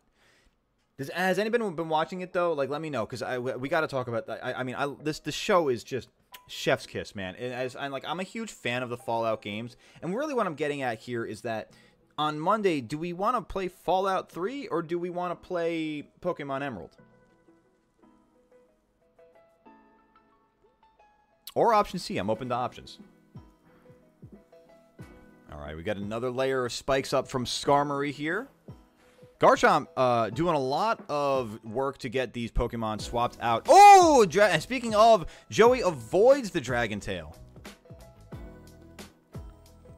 Has anybody been watching it, though? Like, let me know, because we got to talk about that. I mean, this show is just chef's kiss, man. I'm a huge fan of the Fallout games, and really what I'm getting at here is that on Monday, do we want to play Fallout 3, or do we want to play Pokemon Emerald? Or option C. I'm open to options. All right, we got another layer of spikes up from Skarmory here. Garchomp doing a lot of work to get these Pokemon swapped out. Oh, and speaking of, Joey avoids the Dragon Tail.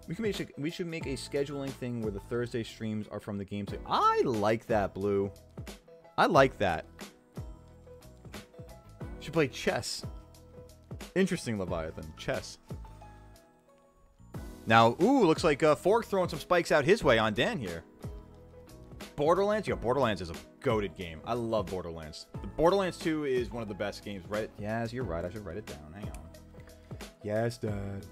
We should make a scheduling thing where the Thursday streams are from the games. I like that, Blue. I like that. Should play chess. Interesting, Leviathan. Chess. Now, ooh, looks like Fork throwing some spikes out his way on Dan here. Borderlands? Yeah, Borderlands is a goated game. I love Borderlands. The Borderlands 2 is one of the best games, right? Yes, you're right. I should write it down. Hang on. Yes, Dad.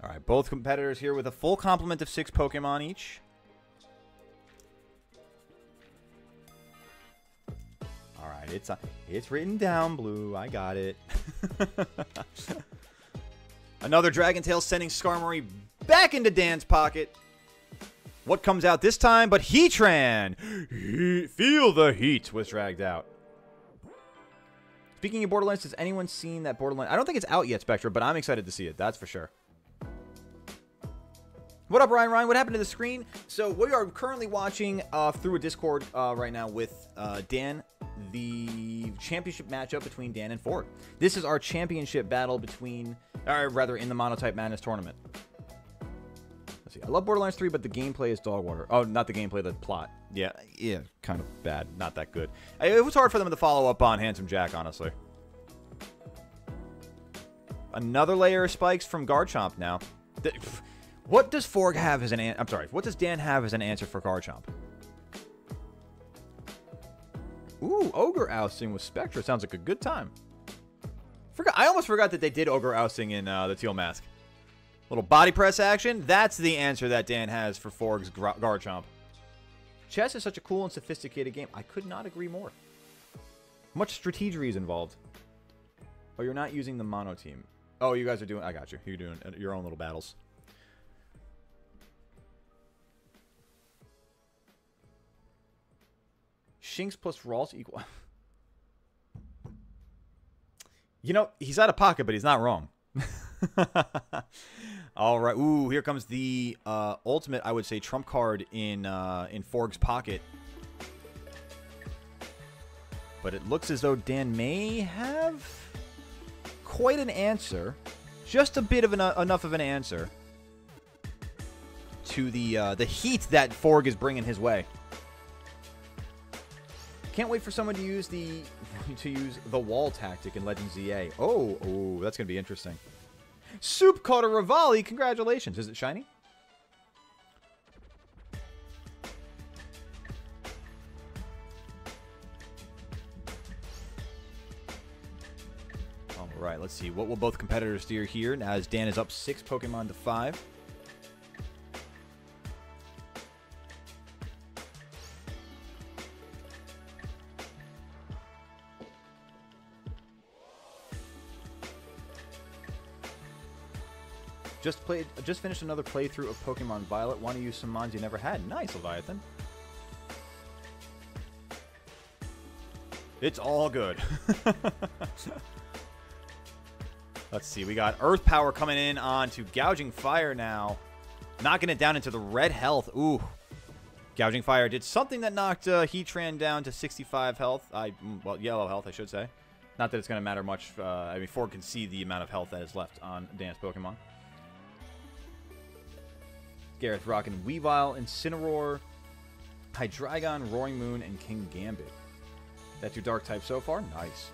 All right, both competitors here with a full complement of 6 Pokemon each. All right, it's written down, Blue. I got it. Another Dragon Tail sending Skarmory back into Dan's pocket. What comes out this time but Heatran? Feel the heat was dragged out. Speaking of Borderlands, has anyone seen that Borderlands? I don't think it's out yet, Spectra, but I'm excited to see it. That's for sure. What up, Ryan? Ryan, what happened to the screen? So we are currently watching through a Discord right now with Dan, the championship matchup between Dan and Ford. This is our championship battle between, or rather in the Mono-Type Madness Tournament. I love Borderlands 3, but the gameplay is dog water. Oh, not the gameplay, the plot. Yeah, yeah, kind of bad. Not that good. It was hard for them to follow up on Handsome Jack, honestly. Another layer of spikes from Garchomp now. What does Forg have as an answer? I'm sorry. What does Dan have as an answer for Garchomp? Ooh, Ogre ousting with Spectra. Sounds like a good time. I almost forgot that they did Ogre ousting in the Teal Mask. Little body press action. That's the answer that Dan has for Forg's Garchomp. Chess is such a cool and sophisticated game. I could not agree more. Much strategery is involved. Oh, you're not using the mono team. Oh, you guys are doing... I got you. You're doing your own little battles. Shinx plus Ralts equal... You know, he's out of pocket, but he's not wrong. All right. Ooh, here comes the ultimate, I would say, trump card in Forg's pocket. But it looks as though Dan may have quite an answer, just a bit of enough of an answer to the heat that Forg is bringing his way. Can't wait for someone to use the wall tactic in Legends EA. Oh, oh, that's gonna be interesting. Soup caught a Rivali. Congratulations. Is it shiny? All right, let's see. What will both competitors do here as Dan is up 6 Pokemon to 5? Just finished another playthrough of Pokemon Violet. Want to use some mons you never had. Nice, Leviathan. It's all good. Let's see. We got Earth Power coming in on to Gouging Fire now. Knocking it down into the red health. Ooh. Gouging Fire did something that knocked Heatran down to 65 health. Well, yellow health, I should say. Not that it's going to matter much. I mean, Ford can see the amount of health that is left on Dan's Pokemon. Garrett rocking Weavile, Incineroar, Hydreigon, Roaring Moon, and King Gambit. That's your dark type so far? Nice.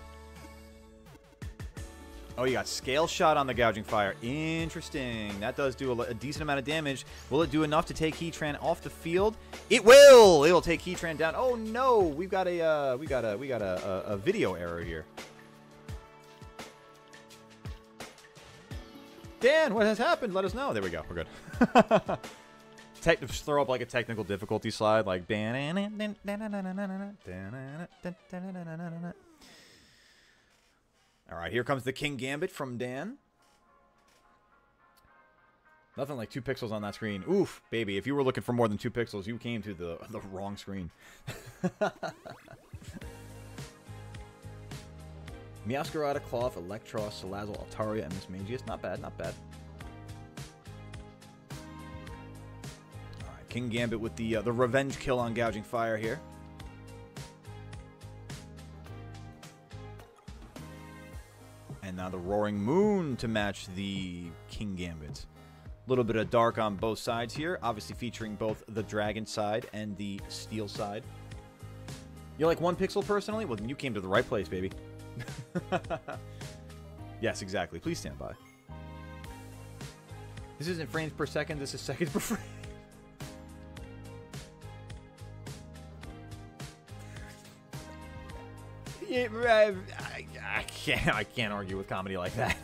Oh, you got Scale Shot on the Gouging Fire. Interesting. That does do a decent amount of damage. Will it do enough to take Heatran off the field? It will! It'll take Heatran down. Oh no! We've got a video error here. Dan, what has happened? Let us know. There we go. We're good. Just throw up like a technical difficulty slide, like Dan. All right, here comes the King Gambit from Dan. Nothing like 2 pixels on that screen. Oof, baby. If you were looking for more than 2 pixels, you came to the wrong screen. Meowscarada, Cloth, Electros, Salazzle, Altaria, and Miss Magius. Not bad, not bad. All right, King Gambit with the revenge kill on Gouging Fire here. Now the Roaring Moon to match the King Gambit. A little bit of dark on both sides here, obviously featuring both the dragon side and the steel side. You like one pixel personally? Well, then you came to the right place, baby. Yes, exactly. Please stand by. This isn't frames per second, this is seconds per frame. I can't argue with comedy like that.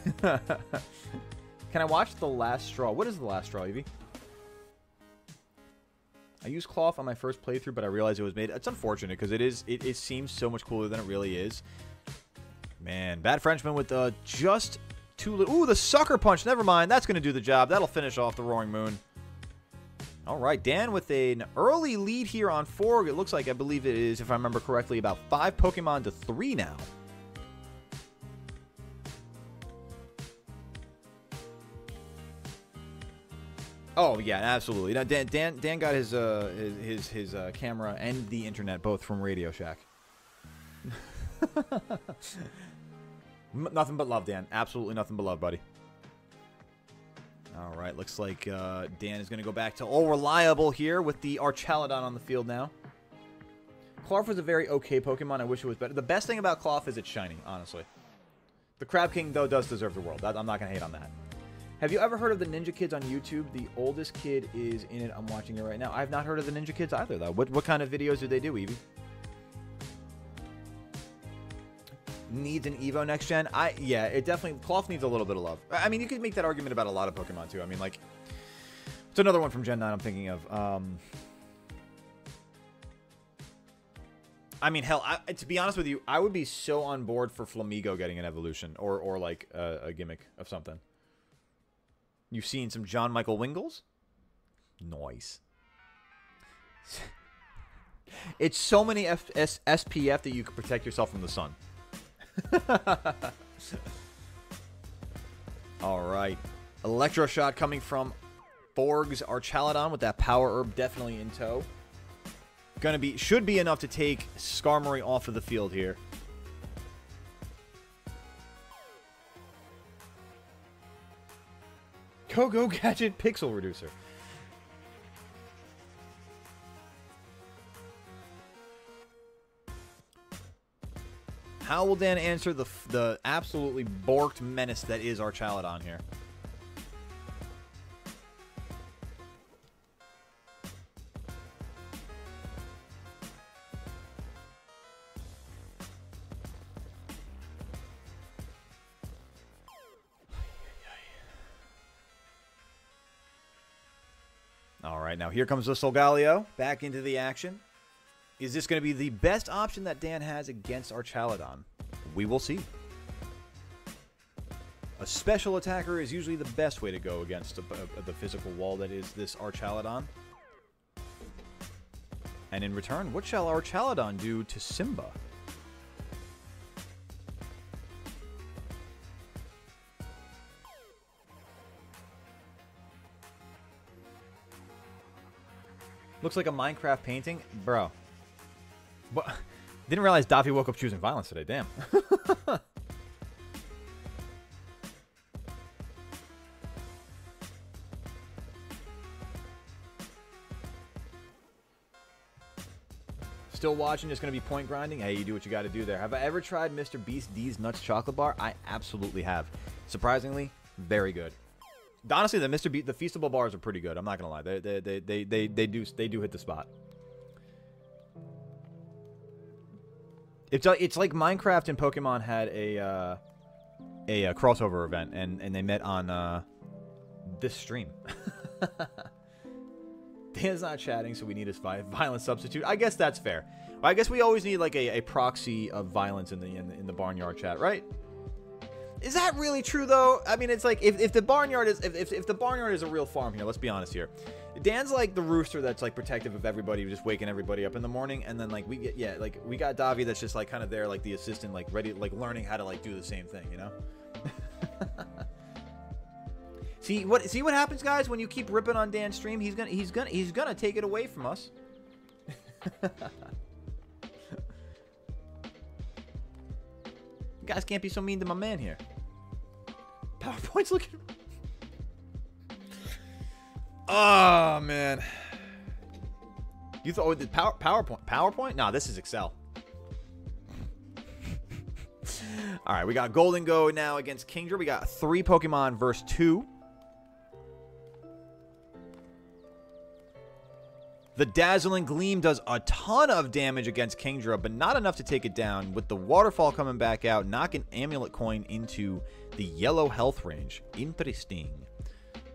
Can I watch The Last Straw? What is The Last Straw, Evie? I used Cloth on my first playthrough, but I realized it was made. It's unfortunate because it seems so much cooler than it really is. Man, Bad Frenchman with just too little. Ooh, the Sucker Punch. Never mind. That's going to do the job. That'll finish off the Roaring Moon. All right, Dan with an early lead here on 4. It looks like, I believe it is, if I remember correctly, about 5 Pokemon to 3 now. Oh yeah, absolutely. Now Dan got his camera and the internet both from Radio Shack. Nothing but love, Dan. Absolutely nothing but love, buddy. All right, looks like Dan is going to go back to all reliable here with the Archaludon on the field now. Cloth was a very okay Pokemon. I wish it was better. The best thing about Cloth is it's shiny, honestly. The Crab King, though, does deserve the world. I'm not going to hate on that. Have you ever heard of the Ninja Kids on YouTube? The oldest kid is in it. I'm watching it right now. I've not heard of the Ninja Kids either, though. What kind of videos do they do, Eevee? Needs an Evo next gen. Yeah, it definitely, Cloth needs a little bit of love. I mean, you could make that argument about a lot of Pokemon too. I mean, like, it's another one from Gen 9 I'm thinking of. I mean, hell, to be honest with you, I would be so on board for Flamigo getting an evolution or like a gimmick of something. You've seen some John Michael Wingles? Nice. It's so many SPF that you can protect yourself from the sun. Alright, Electro Shot coming from Borg's Archaludon with that Power Herb definitely in tow. Should be enough to take Skarmory off of the field here. Go Gadget Pixel Reducer. How will Dan answer the absolutely borked menace that is Archaludon here? All right, now here comes the Solgaleo back into the action. Is this going to be the best option that Dan has against Archaludon? We will see. A special attacker is usually the best way to go against the physical wall that is this Archaludon. And in return, what shall Archaludon do to Simba? Looks like a Minecraft painting. Bro. But didn't realize Daffy woke up choosing violence today. Damn. Still watching. Just going to be point grinding. Hey, you do what you got to do there. Have I ever tried Mr. Beast D's Nuts Chocolate Bar? I absolutely have. Surprisingly, very good. Honestly, the Feastable bars are pretty good. I'm not going to lie. They do hit the spot. It's like Minecraft and Pokemon had a crossover event, and they met on this stream. Dan's not chatting, so we need his violent substitute. I guess that's fair. Well, I guess we always need like a proxy of violence in the barnyard chat, right? Is that really true though? I mean, it's like if the barnyard is if the barnyard is a real farm here. Let's be honest here. Dan's like the rooster that's like protective of everybody, just waking everybody up in the morning, and then like we got Davi that's just like kind of there like the assistant, like ready, like learning how to like do the same thing, you know. see what happens, guys, when you keep ripping on Dan's stream. He's gonna take it away from us. You guys can't be so mean to my man here. PowerPoint's looking. Oh man. You thought the PowerPoint? Nah, this is Excel. All right, we got Golden Go now against Kingdra. We got 3 Pokemon versus 2. The Dazzling Gleam does a ton of damage against Kingdra, but not enough to take it down. With the Waterfall coming back out, knocking Amulet Coin into the yellow health range. Interesting.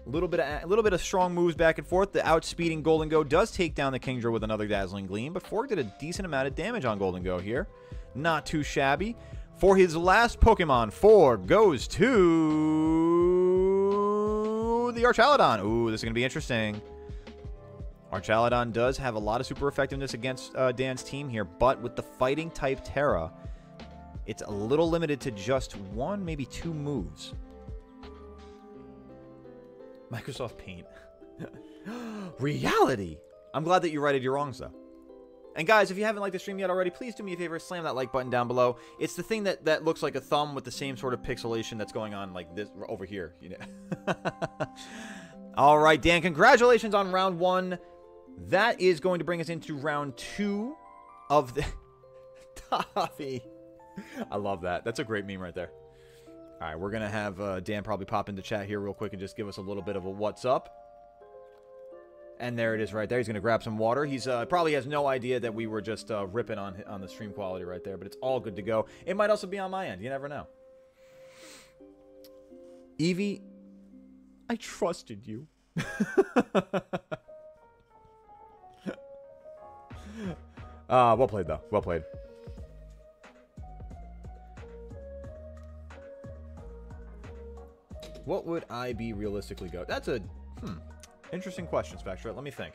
A little bit of strong moves back and forth. The outspeeding Golden Go does take down the Kingdra with another Dazzling Gleam, but Fork did a decent amount of damage on Golden Go here. Not too shabby. For his last Pokemon, Fork goes to the Archaludon. Ooh, this is going to be interesting. Archaludon does have a lot of super effectiveness against Dan's team here, but with the fighting type Terra, it's a little limited to just 1, maybe 2 moves. Microsoft Paint. Reality! I'm glad that you righted your wrongs, though. And guys, if you haven't liked the stream yet already, please do me a favor, slam that like button down below. It's the thing that looks like a thumb with the same sort of pixelation that's going on like this over here, you know. All right, Dan, congratulations on round 1. That is going to bring us into round 2 of the... Toffee. I love that. That's a great meme right there. All right, we're going to have Dan probably pop into chat here real quick and just give us a little bit of a what's up. And there it is right there. He's going to grab some water. He's probably has no idea that we were just ripping on the stream quality right there, but it's all good to go. It might also be on my end. You never know. Eevee, I trusted you. Well played, though. Well played. What would I be realistically go? That's a... Interesting question, Spectra. Let me think.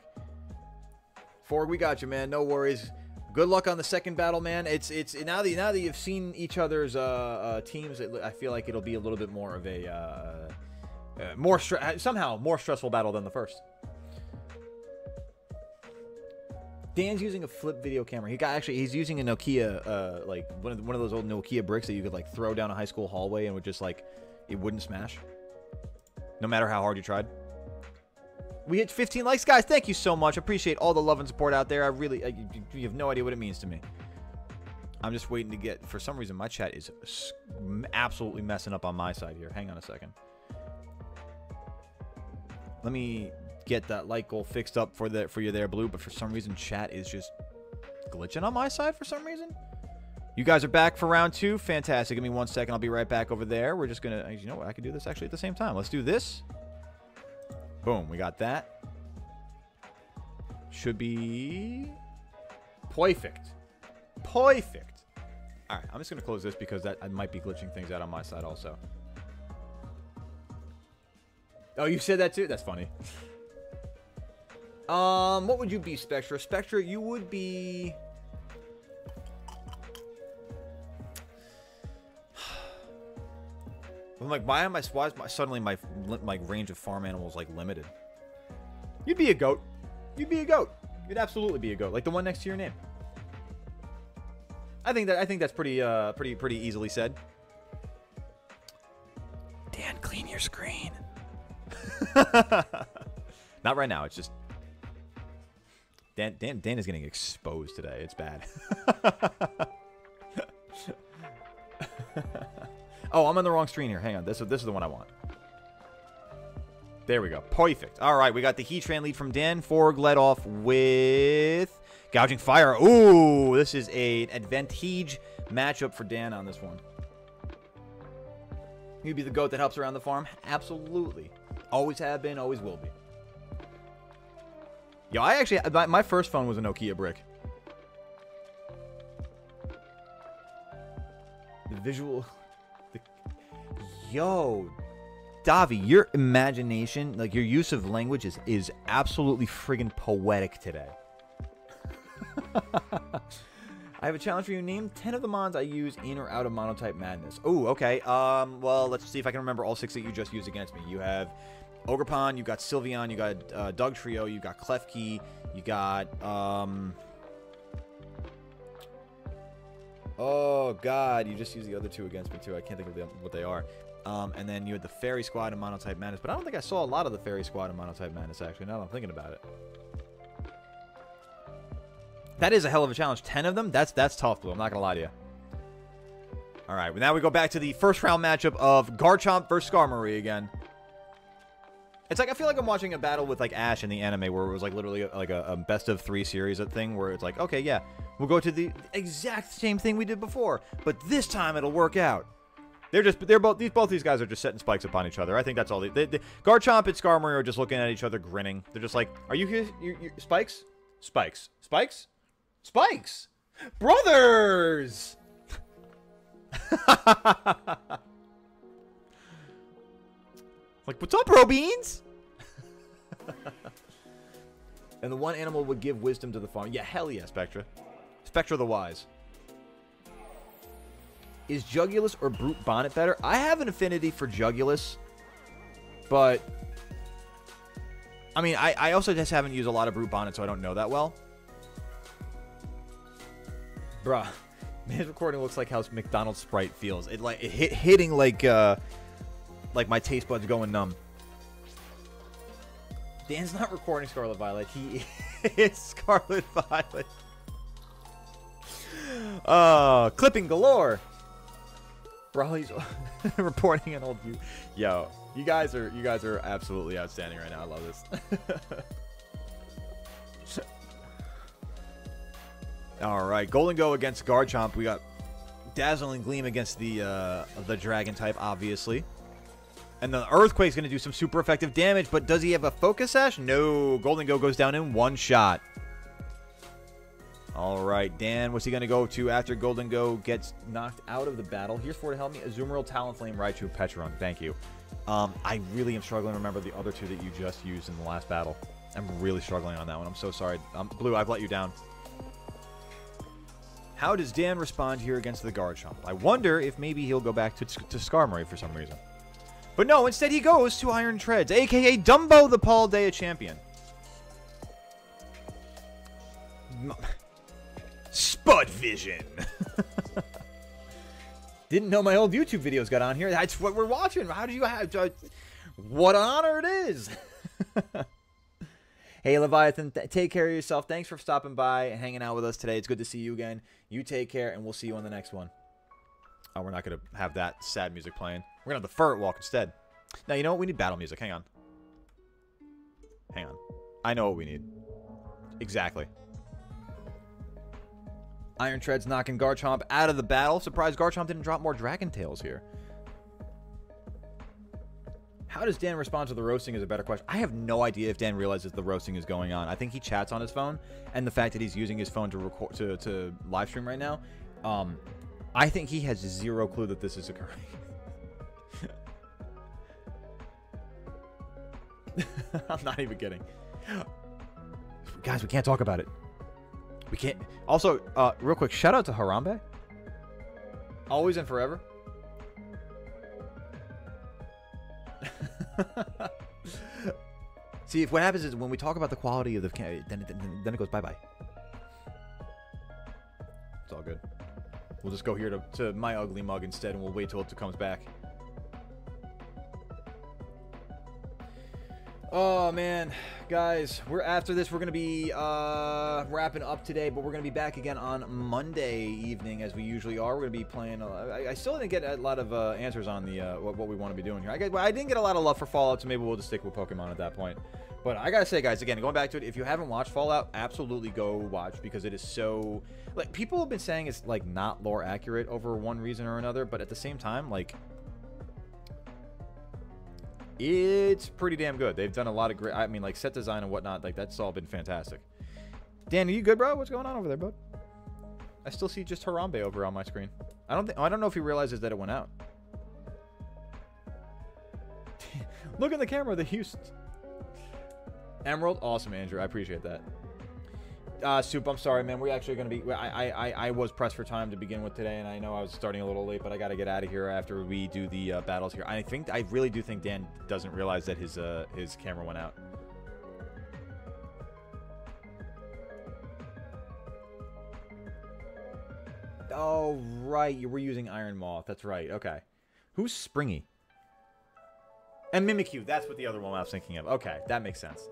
Fork, we got you, man. No worries. Good luck on the second battle, man. It's now that you've seen each other's teams, I feel like it'll be a little bit more of a more stressful battle than the first. Dan's using a flip video camera. He's using a Nokia like one of those old Nokia bricks that you could like throw down a high school hallway and would just like it wouldn't smash, no matter how hard you tried. We hit 15 likes, guys. Thank you so much. Appreciate all the love and support out there. You have no idea what it means to me. I'm just waiting to get... For some reason, my chat is absolutely messing up on my side here. Hang on a second. Let me get that like goal fixed up for you there, Blue. But for some reason, chat is just glitching on my side for some reason. You guys are back for round 2. Fantastic. Give me 1 second. I'll be right back over there. We're just going to... You know what? I could do this actually at the same time. Let's do this. Boom, we got that. Should be perfect. Perfect. All right, I'm just going to close this because that I might be glitching things out on my side also. Oh, you said that too? That's funny. What would you be, Spectra? Spectra, you would be... I'm like, why is my range of farm animals like limited? You'd be a goat. You'd be a goat. You'd absolutely be a goat, like the one next to your name. I think that's pretty easily said. Dan, clean your screen. Not right now. It's just Dan is getting exposed today. It's bad. Oh, I'm on the wrong screen here. Hang on. This is the one I want. There we go. Perfect. All right, we got the Heatran lead from Dan. Forg led off with Gouging Fire. Ooh, this is an advantage matchup for Dan on this one. You'd be the goat that helps around the farm? Absolutely. Always have been, always will be. Yo, I actually... My first phone was a Nokia brick. The visual... Yo, Davi, your imagination, like your use of language is absolutely friggin' poetic today. I have a challenge for you. Name 10 of the mons I use in or out of Mono-Type Madness. Oh, okay. Well, let's see if I can remember all 6 that you just used against me. You have Ogrepon, you got Sylveon, you got Dugtrio, you got Klefki, you got... Oh, God, you just used the other 2 against me, too. I can't think of what they are. And then you had the Fairy Squad and Mono-Type Madness. But I don't think I saw a lot of the Fairy Squad and Mono-Type Madness, actually, now that I'm thinking about it. That is a hell of a challenge. 10 of them? That's tough, Blue. I'm not going to lie to you. All right. Well, now we go back to the first round matchup of Garchomp versus Skarmory again. It's like, I feel like I'm watching a battle with, like, Ash in the anime where it was, like, literally, like, a best-of-3 series thing where it's like, okay, yeah, we'll go to the exact same thing we did before, but this time it'll work out. Both these guys are just setting spikes upon each other. I think that's all. Garchomp and Skarmory are just looking at each other grinning. They're just like, are you here? Spikes? Spikes. Spikes? Spikes! Brothers! Like, what's up, bro beans? And the one animal would give wisdom to the farm. Yeah, hell yeah, Spectra. Spectra the wise. Is Jugulis or Brute Bonnet better? I have an affinity for Jugulis, but I mean, I also just haven't used a lot of Brute Bonnet, so I don't know that well. Bruh, his recording looks like how McDonald's Sprite feels. It like hitting like my taste buds going numb. Dan's not recording Scarlet Violet. He is Scarlet Violet. Clipping galore. Brawley's reporting an old view. Yo, you guys are absolutely outstanding right now. I love this. All right, Golden Go against Garchomp. We got Dazzling Gleam against the Dragon type, obviously. And the Earthquake's going to do some super effective damage, but does he have a Focus Sash? No. Golden Go goes down in one shot. All right, Dan, what's he going to go to after Golden Go gets knocked out of the battle? Here's for to help me. Azumarill, Talonflame, Raichu, Pecharunt. Thank you. I really am struggling to remember the other two that you just used in the last battle. I'm really struggling on that one. I'm so sorry. Blue, I've let you down. How does Dan respond here against the Garchomp? I wonder if maybe he'll go back to Skarmory for some reason. But no, instead he goes to Iron Treads, a.k.a. Dumbo the Paldea champion. Spud Vision. Didn't know my old YouTube videos got on here. That's what we're watching. How do you have what honor it is. Hey, Leviathan, take care of yourself. Thanks for stopping by and hanging out with us today. It's good to see you again. You take care, and we'll see you on the next one. Oh, we're not going to have that sad music playing. We're going to have the Ferret Walk instead. Now, you know what? We need battle music. Hang on. Hang on. I know what we need. Exactly. Iron Treads knocking Garchomp out of the battle. Surprised Garchomp didn't drop more Dragon Tails here. How does Dan respond to the roasting is a better question. I have no idea if Dan realizes the roasting is going on. I think he chats on his phone, and the fact that he's using his phone to record to live stream right now, I think he has zero clue that this is occurring. I'm not even kidding. Guys, we can't talk about it. We can't. Also, real quick, shout out to Harambe. Always and forever. See, if what happens is when we talk about the quality of the camera, then it goes bye-bye. It's all good. We'll just go here to my ugly mug instead, and we'll wait till it comes back. Oh, man. Guys, we're after this. We're going to be wrapping up today, but we're going to be back again on Monday evening, as we usually are. We're going to be playing... I still didn't get a lot of answers on the what we want to be doing here. I didn't get a lot of love for Fallout, so maybe we'll just stick with Pokemon at that point. But I got to say, guys, again, going back to it, if you haven't watched Fallout, absolutely go watch, because it is so... Like, people have been saying it's, like, not lore accurate over one reason or another, but at the same time, like... It's pretty damn good. They've done a lot of great, I mean, like, set design and whatnot. Like, that's all been fantastic. Dan, are you good, bro? What's going on over there, bud? I still see just Harambe over on my screen. I don't know if he realizes that it went out. Look at the camera, the Houston. Emerald, awesome, Andrew. I appreciate that. Soup, I'm sorry, man. We're actually going to be... I was pressed for time to begin with today, and I know I was starting a little late, but I got to get out of here after we do the battles here. I really do think Dan doesn't realize that his camera went out. Oh, right. You were using Iron Moth. That's right. Okay. Who's Springy? And Mimikyu, that's what the other one I was thinking of. Okay, that makes sense.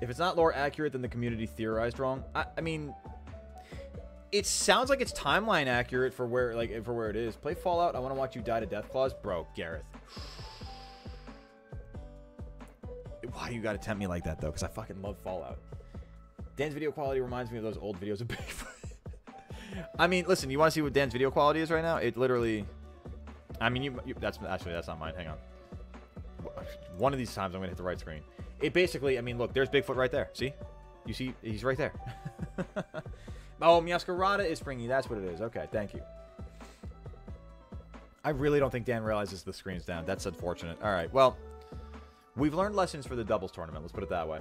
If it's not lore accurate, then the community theorized wrong. I mean, it sounds like it's timeline accurate for where, like, for where it is. Play Fallout. I want to watch you die to Deathclaws, bro. Gareth, why do you gotta tempt me like that though? Because I fucking love Fallout. Dan's video quality reminds me of those old videos of Bigfoot. I mean, listen, you want to see what Dan's video quality is right now? It literally, I mean, that's actually, that's not mine. Hang on. One of these times I'm gonna hit the right screen. It basically, I mean, look, there's Bigfoot right there. See? You see? He's right there. Oh, Meowscarada is springy. That's what it is. Okay, thank you. I really don't think Dan realizes the screen's down. That's unfortunate. All right, well, we've learned lessons for the doubles tournament. Let's put it that way.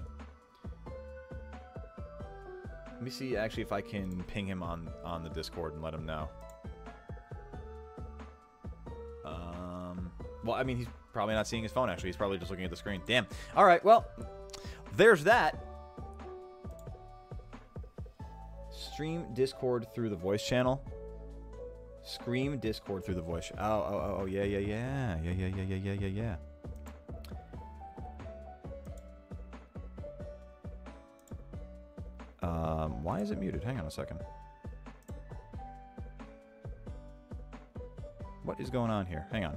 Let me see, actually, if I can ping him on the Discord and let him know. Well, I mean, he's probably not seeing his phone, actually. He's probably just looking at the screen. Damn. All right, well, there's that. Stream Discord through the voice channel. Scream Discord through the voice. Oh, yeah. Why is it muted? Hang on a second. What is going on here? Hang on.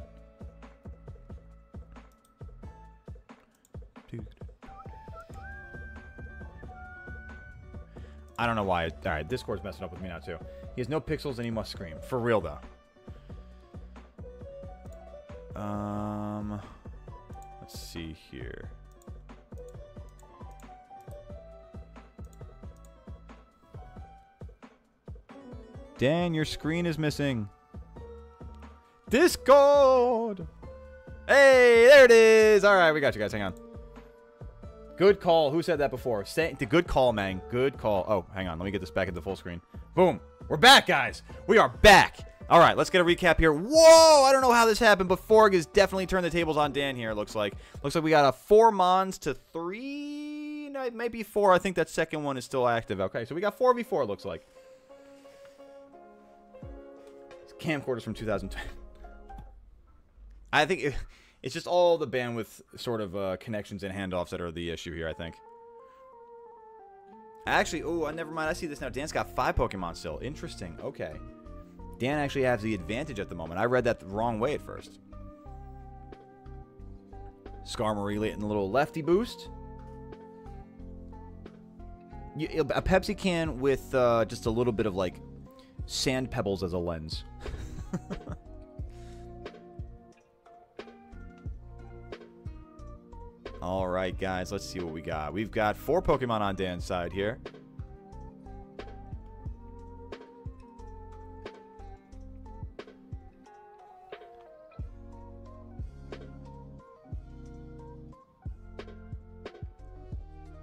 I don't know why. All right, Discord's messing up with me now, too. He has no pixels, and he must scream. For real, though. Let's see here. Dan, your screen is missing. Discord! Hey, there it is! All right, we got you guys. Hang on. Good call. Who said that before? Good call, man. Good call. Oh, hang on. Let me get this back into full screen. Boom. We're back, guys. We are back. All right, let's get a recap here. Whoa! I don't know how this happened, but Forg has definitely turned the tables on Dan here, it looks like. Looks like we got a 4 Mons to 3... No, it might be 4. I think that second one is still active. Okay, so we got 4v4, it looks like. It's camcorders from 2010. I think... It's just all the bandwidth sort of connections and handoffs that are the issue here, I think. Actually, oh, never mind. I see this now. Dan's got 5 Pokemon still. Interesting. Okay. Dan actually has the advantage at the moment. I read that the wrong way at first. Skarmory getting a little lefty boost. A Pepsi can with just a little bit of, like, sand pebbles as a lens. All right, guys, let's see what we got. We've got 4 Pokemon on Dan's side here.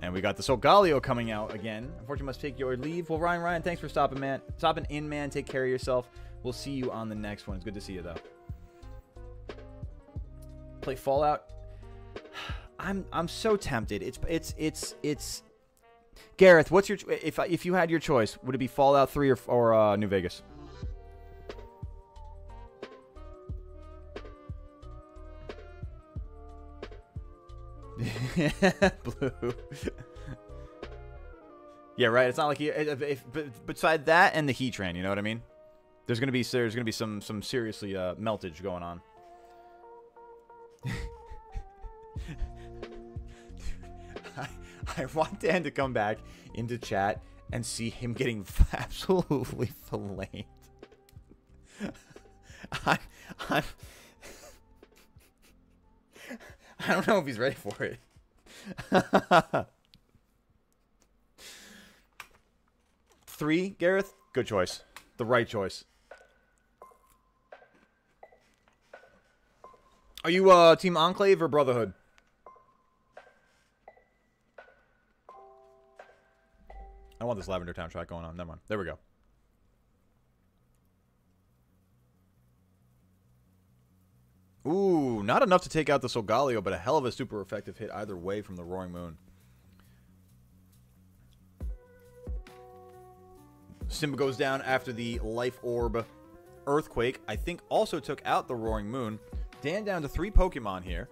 And we got the Solgaleo coming out again. Unfortunately, must take your leave. Well, Ryan, thanks for stopping, man. Stopping in, man. Take care of yourself. We'll see you on the next one. It's good to see you, though. Play Fallout. I'm so tempted. It's Gareth, what's your if you had your choice, would it be Fallout 3 or New Vegas? Blue. Yeah, right. It's not like you if beside that and the Heatran, you know what I mean? There's going to be some seriously meltage going on. I want Dan to come back into chat and see him getting absolutely filleted. I don't know if he's ready for it. Three, Gareth? Good choice. The right choice. Are you Team Enclave or Brotherhood? I want this Lavender Town track going on. Never mind. There we go. Ooh, not enough to take out the Solgaleo, but a hell of a super effective hit either way from the Roaring Moon. Simba goes down after the Life Orb Earthquake. I think also took out the Roaring Moon. Dan down to 3 Pokemon here.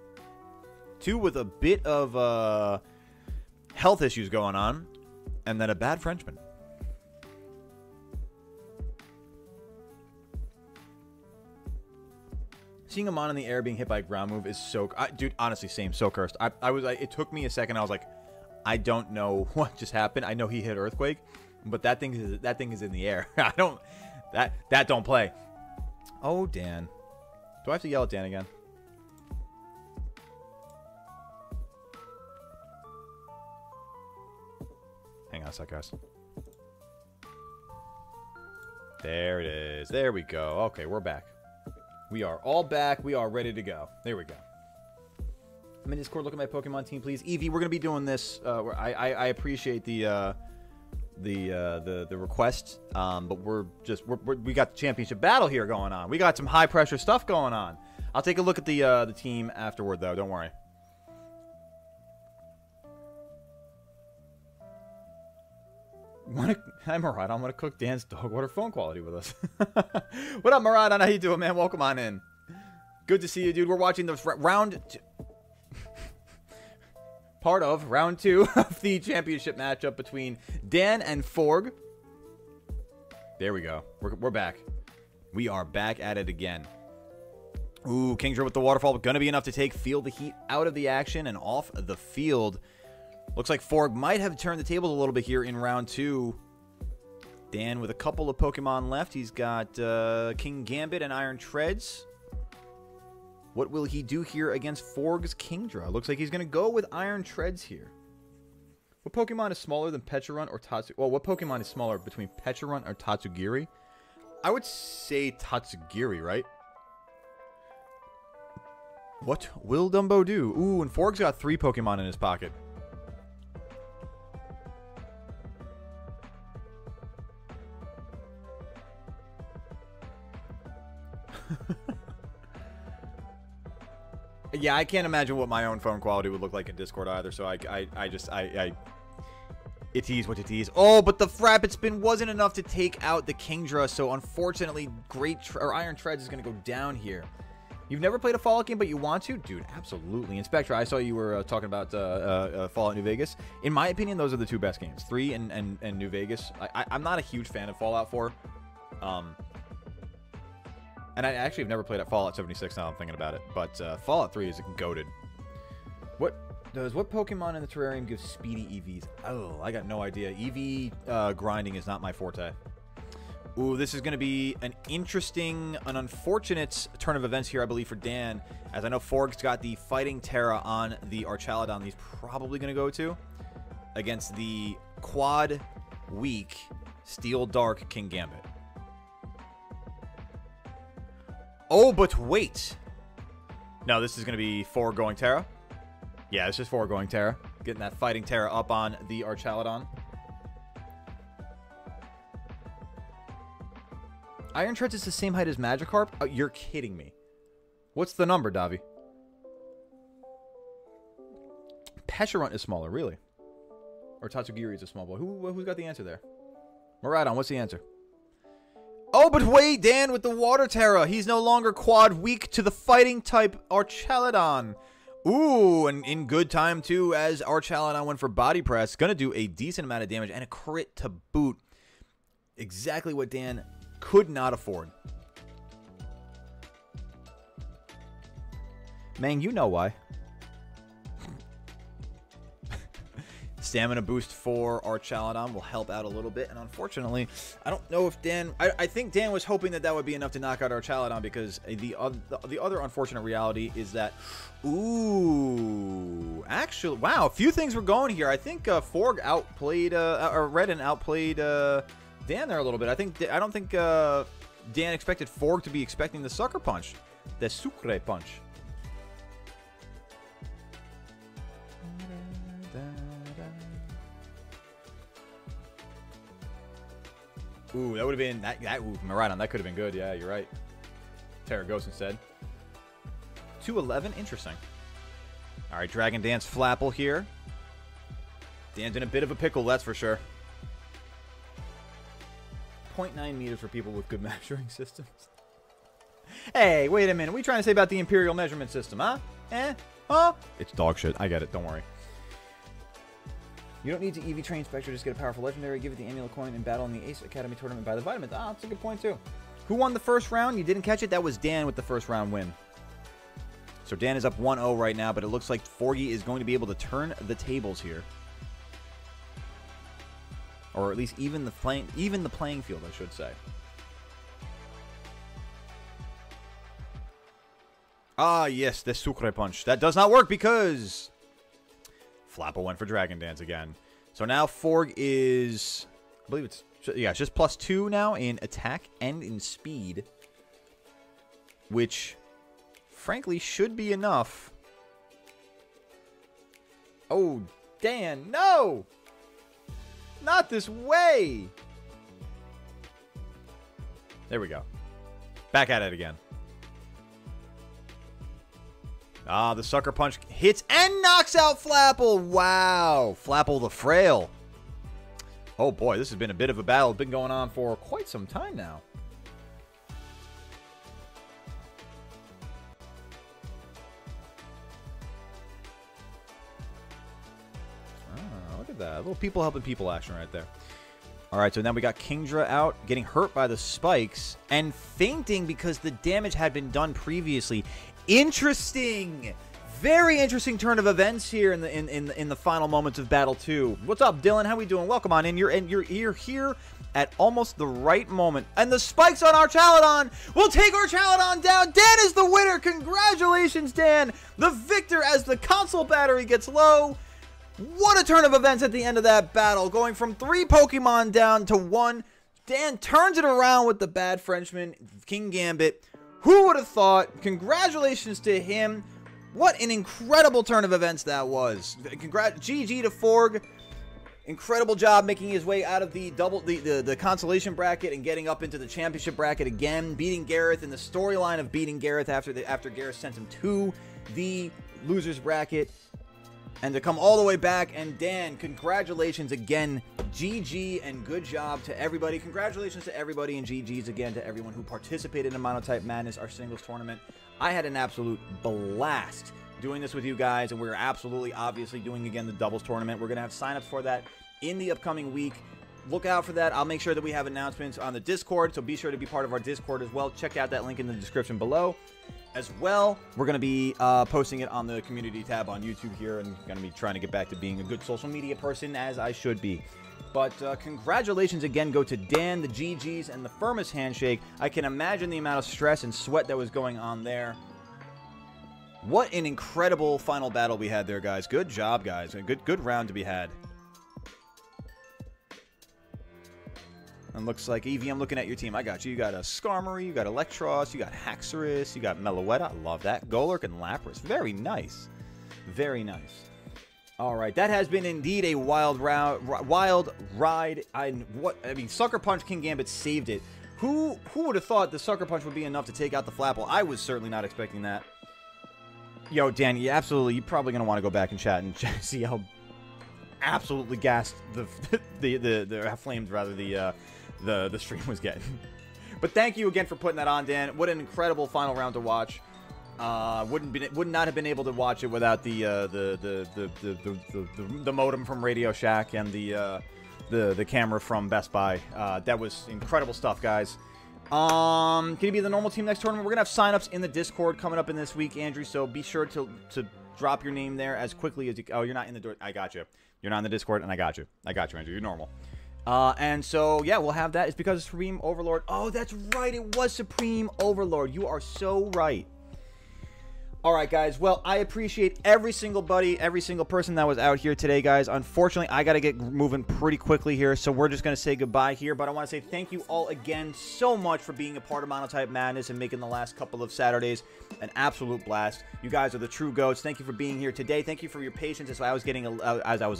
2 with a bit of health issues going on. And then a bad Frenchman. Seeing a Mon in the air being hit by a ground move is so... dude, honestly, same. So cursed. It took me a second. I was like, I don't know what just happened. I know he hit Earthquake, but that thing is in the air. I don't... That don't play. Oh, Dan. Do I have to yell at Dan again? Hang on a sec, guys. There it is. There we go. Okay, we're back. We are all back. We are ready to go. There we go. I'm in Discord. Look at my Pokemon team, please. Evie, we're gonna be doing this. I appreciate the request, but we got the championship battle here going on. We got some high pressure stuff going on. I'll take a look at the team afterward, though. Don't worry. Hi, Maradon. I'm gonna cook Dan's dog water phone quality with us. What up, Maradon? How you doing, man? Welcome on in. Good to see you, dude. We're watching the round 2. Part of round 2 of the championship matchup between Dan and Forg. There we go. We're back. We are back at it again. Ooh, Kingdra with the waterfall. Gonna be enough to feel the heat out of the action and off the field. Looks like Forg might have turned the tables a little bit here in round 2. Dan with a couple of Pokemon left. He's got King Gambit and Iron Treads. What will he do here against Forg's Kingdra? Looks like he's going to go with Iron Treads here. What Pokemon is smaller than Pecharunt or Tatsugiri? Well, what Pokemon is smaller between Pecharunt or Tatsugiri? I would say Tatsugiri, right? What will Dumbo do? Ooh, and Forg's got 3 Pokemon in his pocket. Yeah, I can't imagine what my own phone quality would look like in Discord either, so I just... It is what it is. Oh, but the Frappit Spin wasn't enough to take out the Kingdra, so unfortunately, Iron Treads is going to go down here. You've never played a Fallout game, but you want to? Dude, absolutely. Inspector, I saw you were talking about Fallout New Vegas. In my opinion, those are the 2 best games. 3 and New Vegas. I'm not a huge fan of Fallout 4. And I actually have never played at Fallout 76 now I'm thinking about it, but Fallout 3 is goated. What Pokemon in the terrarium gives speedy EVs? Oh, I got no idea. EV grinding is not my forte. Ooh, this is going to be an interesting, an unfortunate turn of events here, I believe, for Dan. As I know Forg's got the Fighting Terra on the Archaludon he's probably going to go to against the quad weak Steel Dark King Gambit. Oh, but wait. No, this is going to be Foregoing Terra. Yeah, it's just Foregoing Terra. Getting that Fighting Terra up on the Archaludon. Iron Treads is the same height as Magikarp? Oh, you're kidding me. What's the number, Davi? Pecharunt is smaller, really? Or Tatsugiri is a small boy. Who's got the answer there? Maradon, what's the answer? Oh, but wait, Dan with the Water Terra. He's no longer quad weak to the Fighting-type Archaludon. Ooh, and in good time, too, as Archaludon went for Body Press. Going to do a decent amount of damage and a crit to boot. Exactly what Dan could not afford. Mang, you know why. Stamina boost for Archaludon will help out a little bit. And unfortunately, I don't know if Dan... I think Dan was hoping that would be enough to knock out Archaludon because the other unfortunate reality is that... Ooh. Actually, wow. A few things were going here. I think Forg outplayed... Or Redden outplayed Dan there a little bit. I don't think Dan expected Forg to be expecting the Sucker Punch. The Sucre Punch. Ooh, that would have been... Ooh, Maradon, that could have been good. Yeah, you're right. Terra goes instead. 211? Interesting. All right, Dragon Dance Flapple here. Dan's in a bit of a pickle, that's for sure. 0.9 meters for people with good measuring systems. Hey, wait a minute. What are you trying to say about the Imperial Measurement System, huh? Eh? Huh? It's dog shit. I get it. Don't worry. You don't need to EV train Spectre. Just get a powerful legendary. Give it the amulet coin and battle in the Ace Academy tournament by the vitamins. Ah, that's a good point, too. Who won the first round? You didn't catch it? That was Dan with the first round win. So Dan is up 1-0 right now, but it looks like Forgy is going to be able to turn the tables here. Or at least even the playing field, I should say. Ah, yes, the Sucre Punch. That does not work because Flapple went for Dragon Dance again. So now Forg is, I believe it's, yeah, it's just +2 now in attack and in speed. Which, frankly, should be enough. Oh, Dan, no! Not this way! There we go. Back at it again. Ah, the Sucker Punch hits and knocks out Flapple. Wow. Flapple the Frail. Oh, boy. This has been a bit of a battle. It's been going on for quite some time now. Ah, look at that. Little people helping people action right there. All right, so now we got Kingdra out, getting hurt by the spikes, and fainting because the damage had been done previously. Interesting, very interesting turn of events here in the final moments of battle 2. What's up, Dylan? How we doing? Welcome on in. You're here at almost the right moment. And the spikes on Archaludon will take Archaludon down. Dan is the winner. Congratulations, Dan, the victor, as the console battery gets low. What a turn of events at the end of that battle, going from 3 Pokemon down to 1. Dan turns it around with the bad Frenchman, King Gambit. Who would have thought? Congratulations to him. What an incredible turn of events that was. GG to Forg. Incredible job making his way out of the consolation bracket and getting up into the championship bracket again. Beating Gareth, and the storyline of beating Gareth after Gareth sent him to the loser's bracket. And to come all the way back. And Dan, congratulations again. GG and good job to everybody. Congratulations to everybody, and GG's again to everyone who participated in Mono-Type Madness, our singles tournament. I had an absolute blast doing this with you guys, and we're absolutely obviously doing again the doubles tournament. We're going to have signups for that in the upcoming week. Look out for that. I'll make sure that we have announcements on the Discord, so be sure to be part of our Discord as well. Check out that link in the description below. As well, we're going to be posting it on the community tab on YouTube here, and going to be trying to get back to being a good social media person, as I should be. But congratulations again go to Dan, the GGs, and the firmest handshake. I can imagine the amount of stress and sweat that was going on there. What an incredible final battle we had there, guys. Good job, guys. A good round to be had. And looks like, Evie, I'm looking at your team. I got you. You got a Skarmory, you got Electros, you got Haxorus, you got Meloetta. I love that. Golurk and Lapras. Very nice. Very nice. All right, that has been indeed a wild ride. I mean, Sucker Punch King Gambit saved it. Who would have thought the Sucker Punch would be enough to take out the Flapple? I was certainly not expecting that. Yo, Dan, you absolutely, you're probably gonna want to go back and chat and see how absolutely gassed the stream was getting. But thank you again for putting that on, Dan. What an incredible final round to watch. Would not have been able to watch it without the modem from Radio Shack and the camera from Best Buy. That was incredible stuff, guys. Can you be the normal team next tournament? We're gonna have signups in the Discord coming up in this week, Andrew. So be sure to drop your name there as quickly as you. Oh, you're not in the door. I got you. You're not in the Discord, and I got you. I got you, Andrew. You're normal. And so, yeah, we'll have that. It's because of Supreme Overlord. Oh, that's right. It was Supreme Overlord. You are so right. All right, guys. Well, I appreciate every single person that was out here today, guys. Unfortunately, I got to get moving pretty quickly here, so we're just going to say goodbye here. But I want to say thank you all again so much for being a part of Mono-Type Madness and making the last couple of Saturdays an absolute blast. You guys are the true goats. Thank you for being here today. Thank you for your patience as I was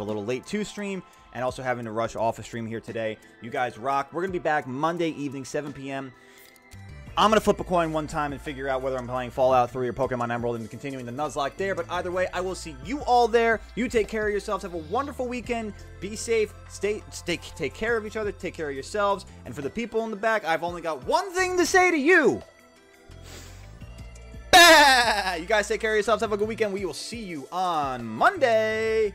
a little late to stream and also having to rush off a stream here today. You guys rock. We're going to be back Monday evening, 7 p.m., I'm going to flip a coin one time and figure out whether I'm playing Fallout 3 or Pokemon Emerald and continuing the Nuzlocke there. But either way, I will see you all there. You take care of yourselves. Have a wonderful weekend. Be safe. Take care of each other. Take care of yourselves. And for the people in the back, I've only got one thing to say to you. Yeah, you guys take care of yourselves. Have a good weekend. We will see you on Monday.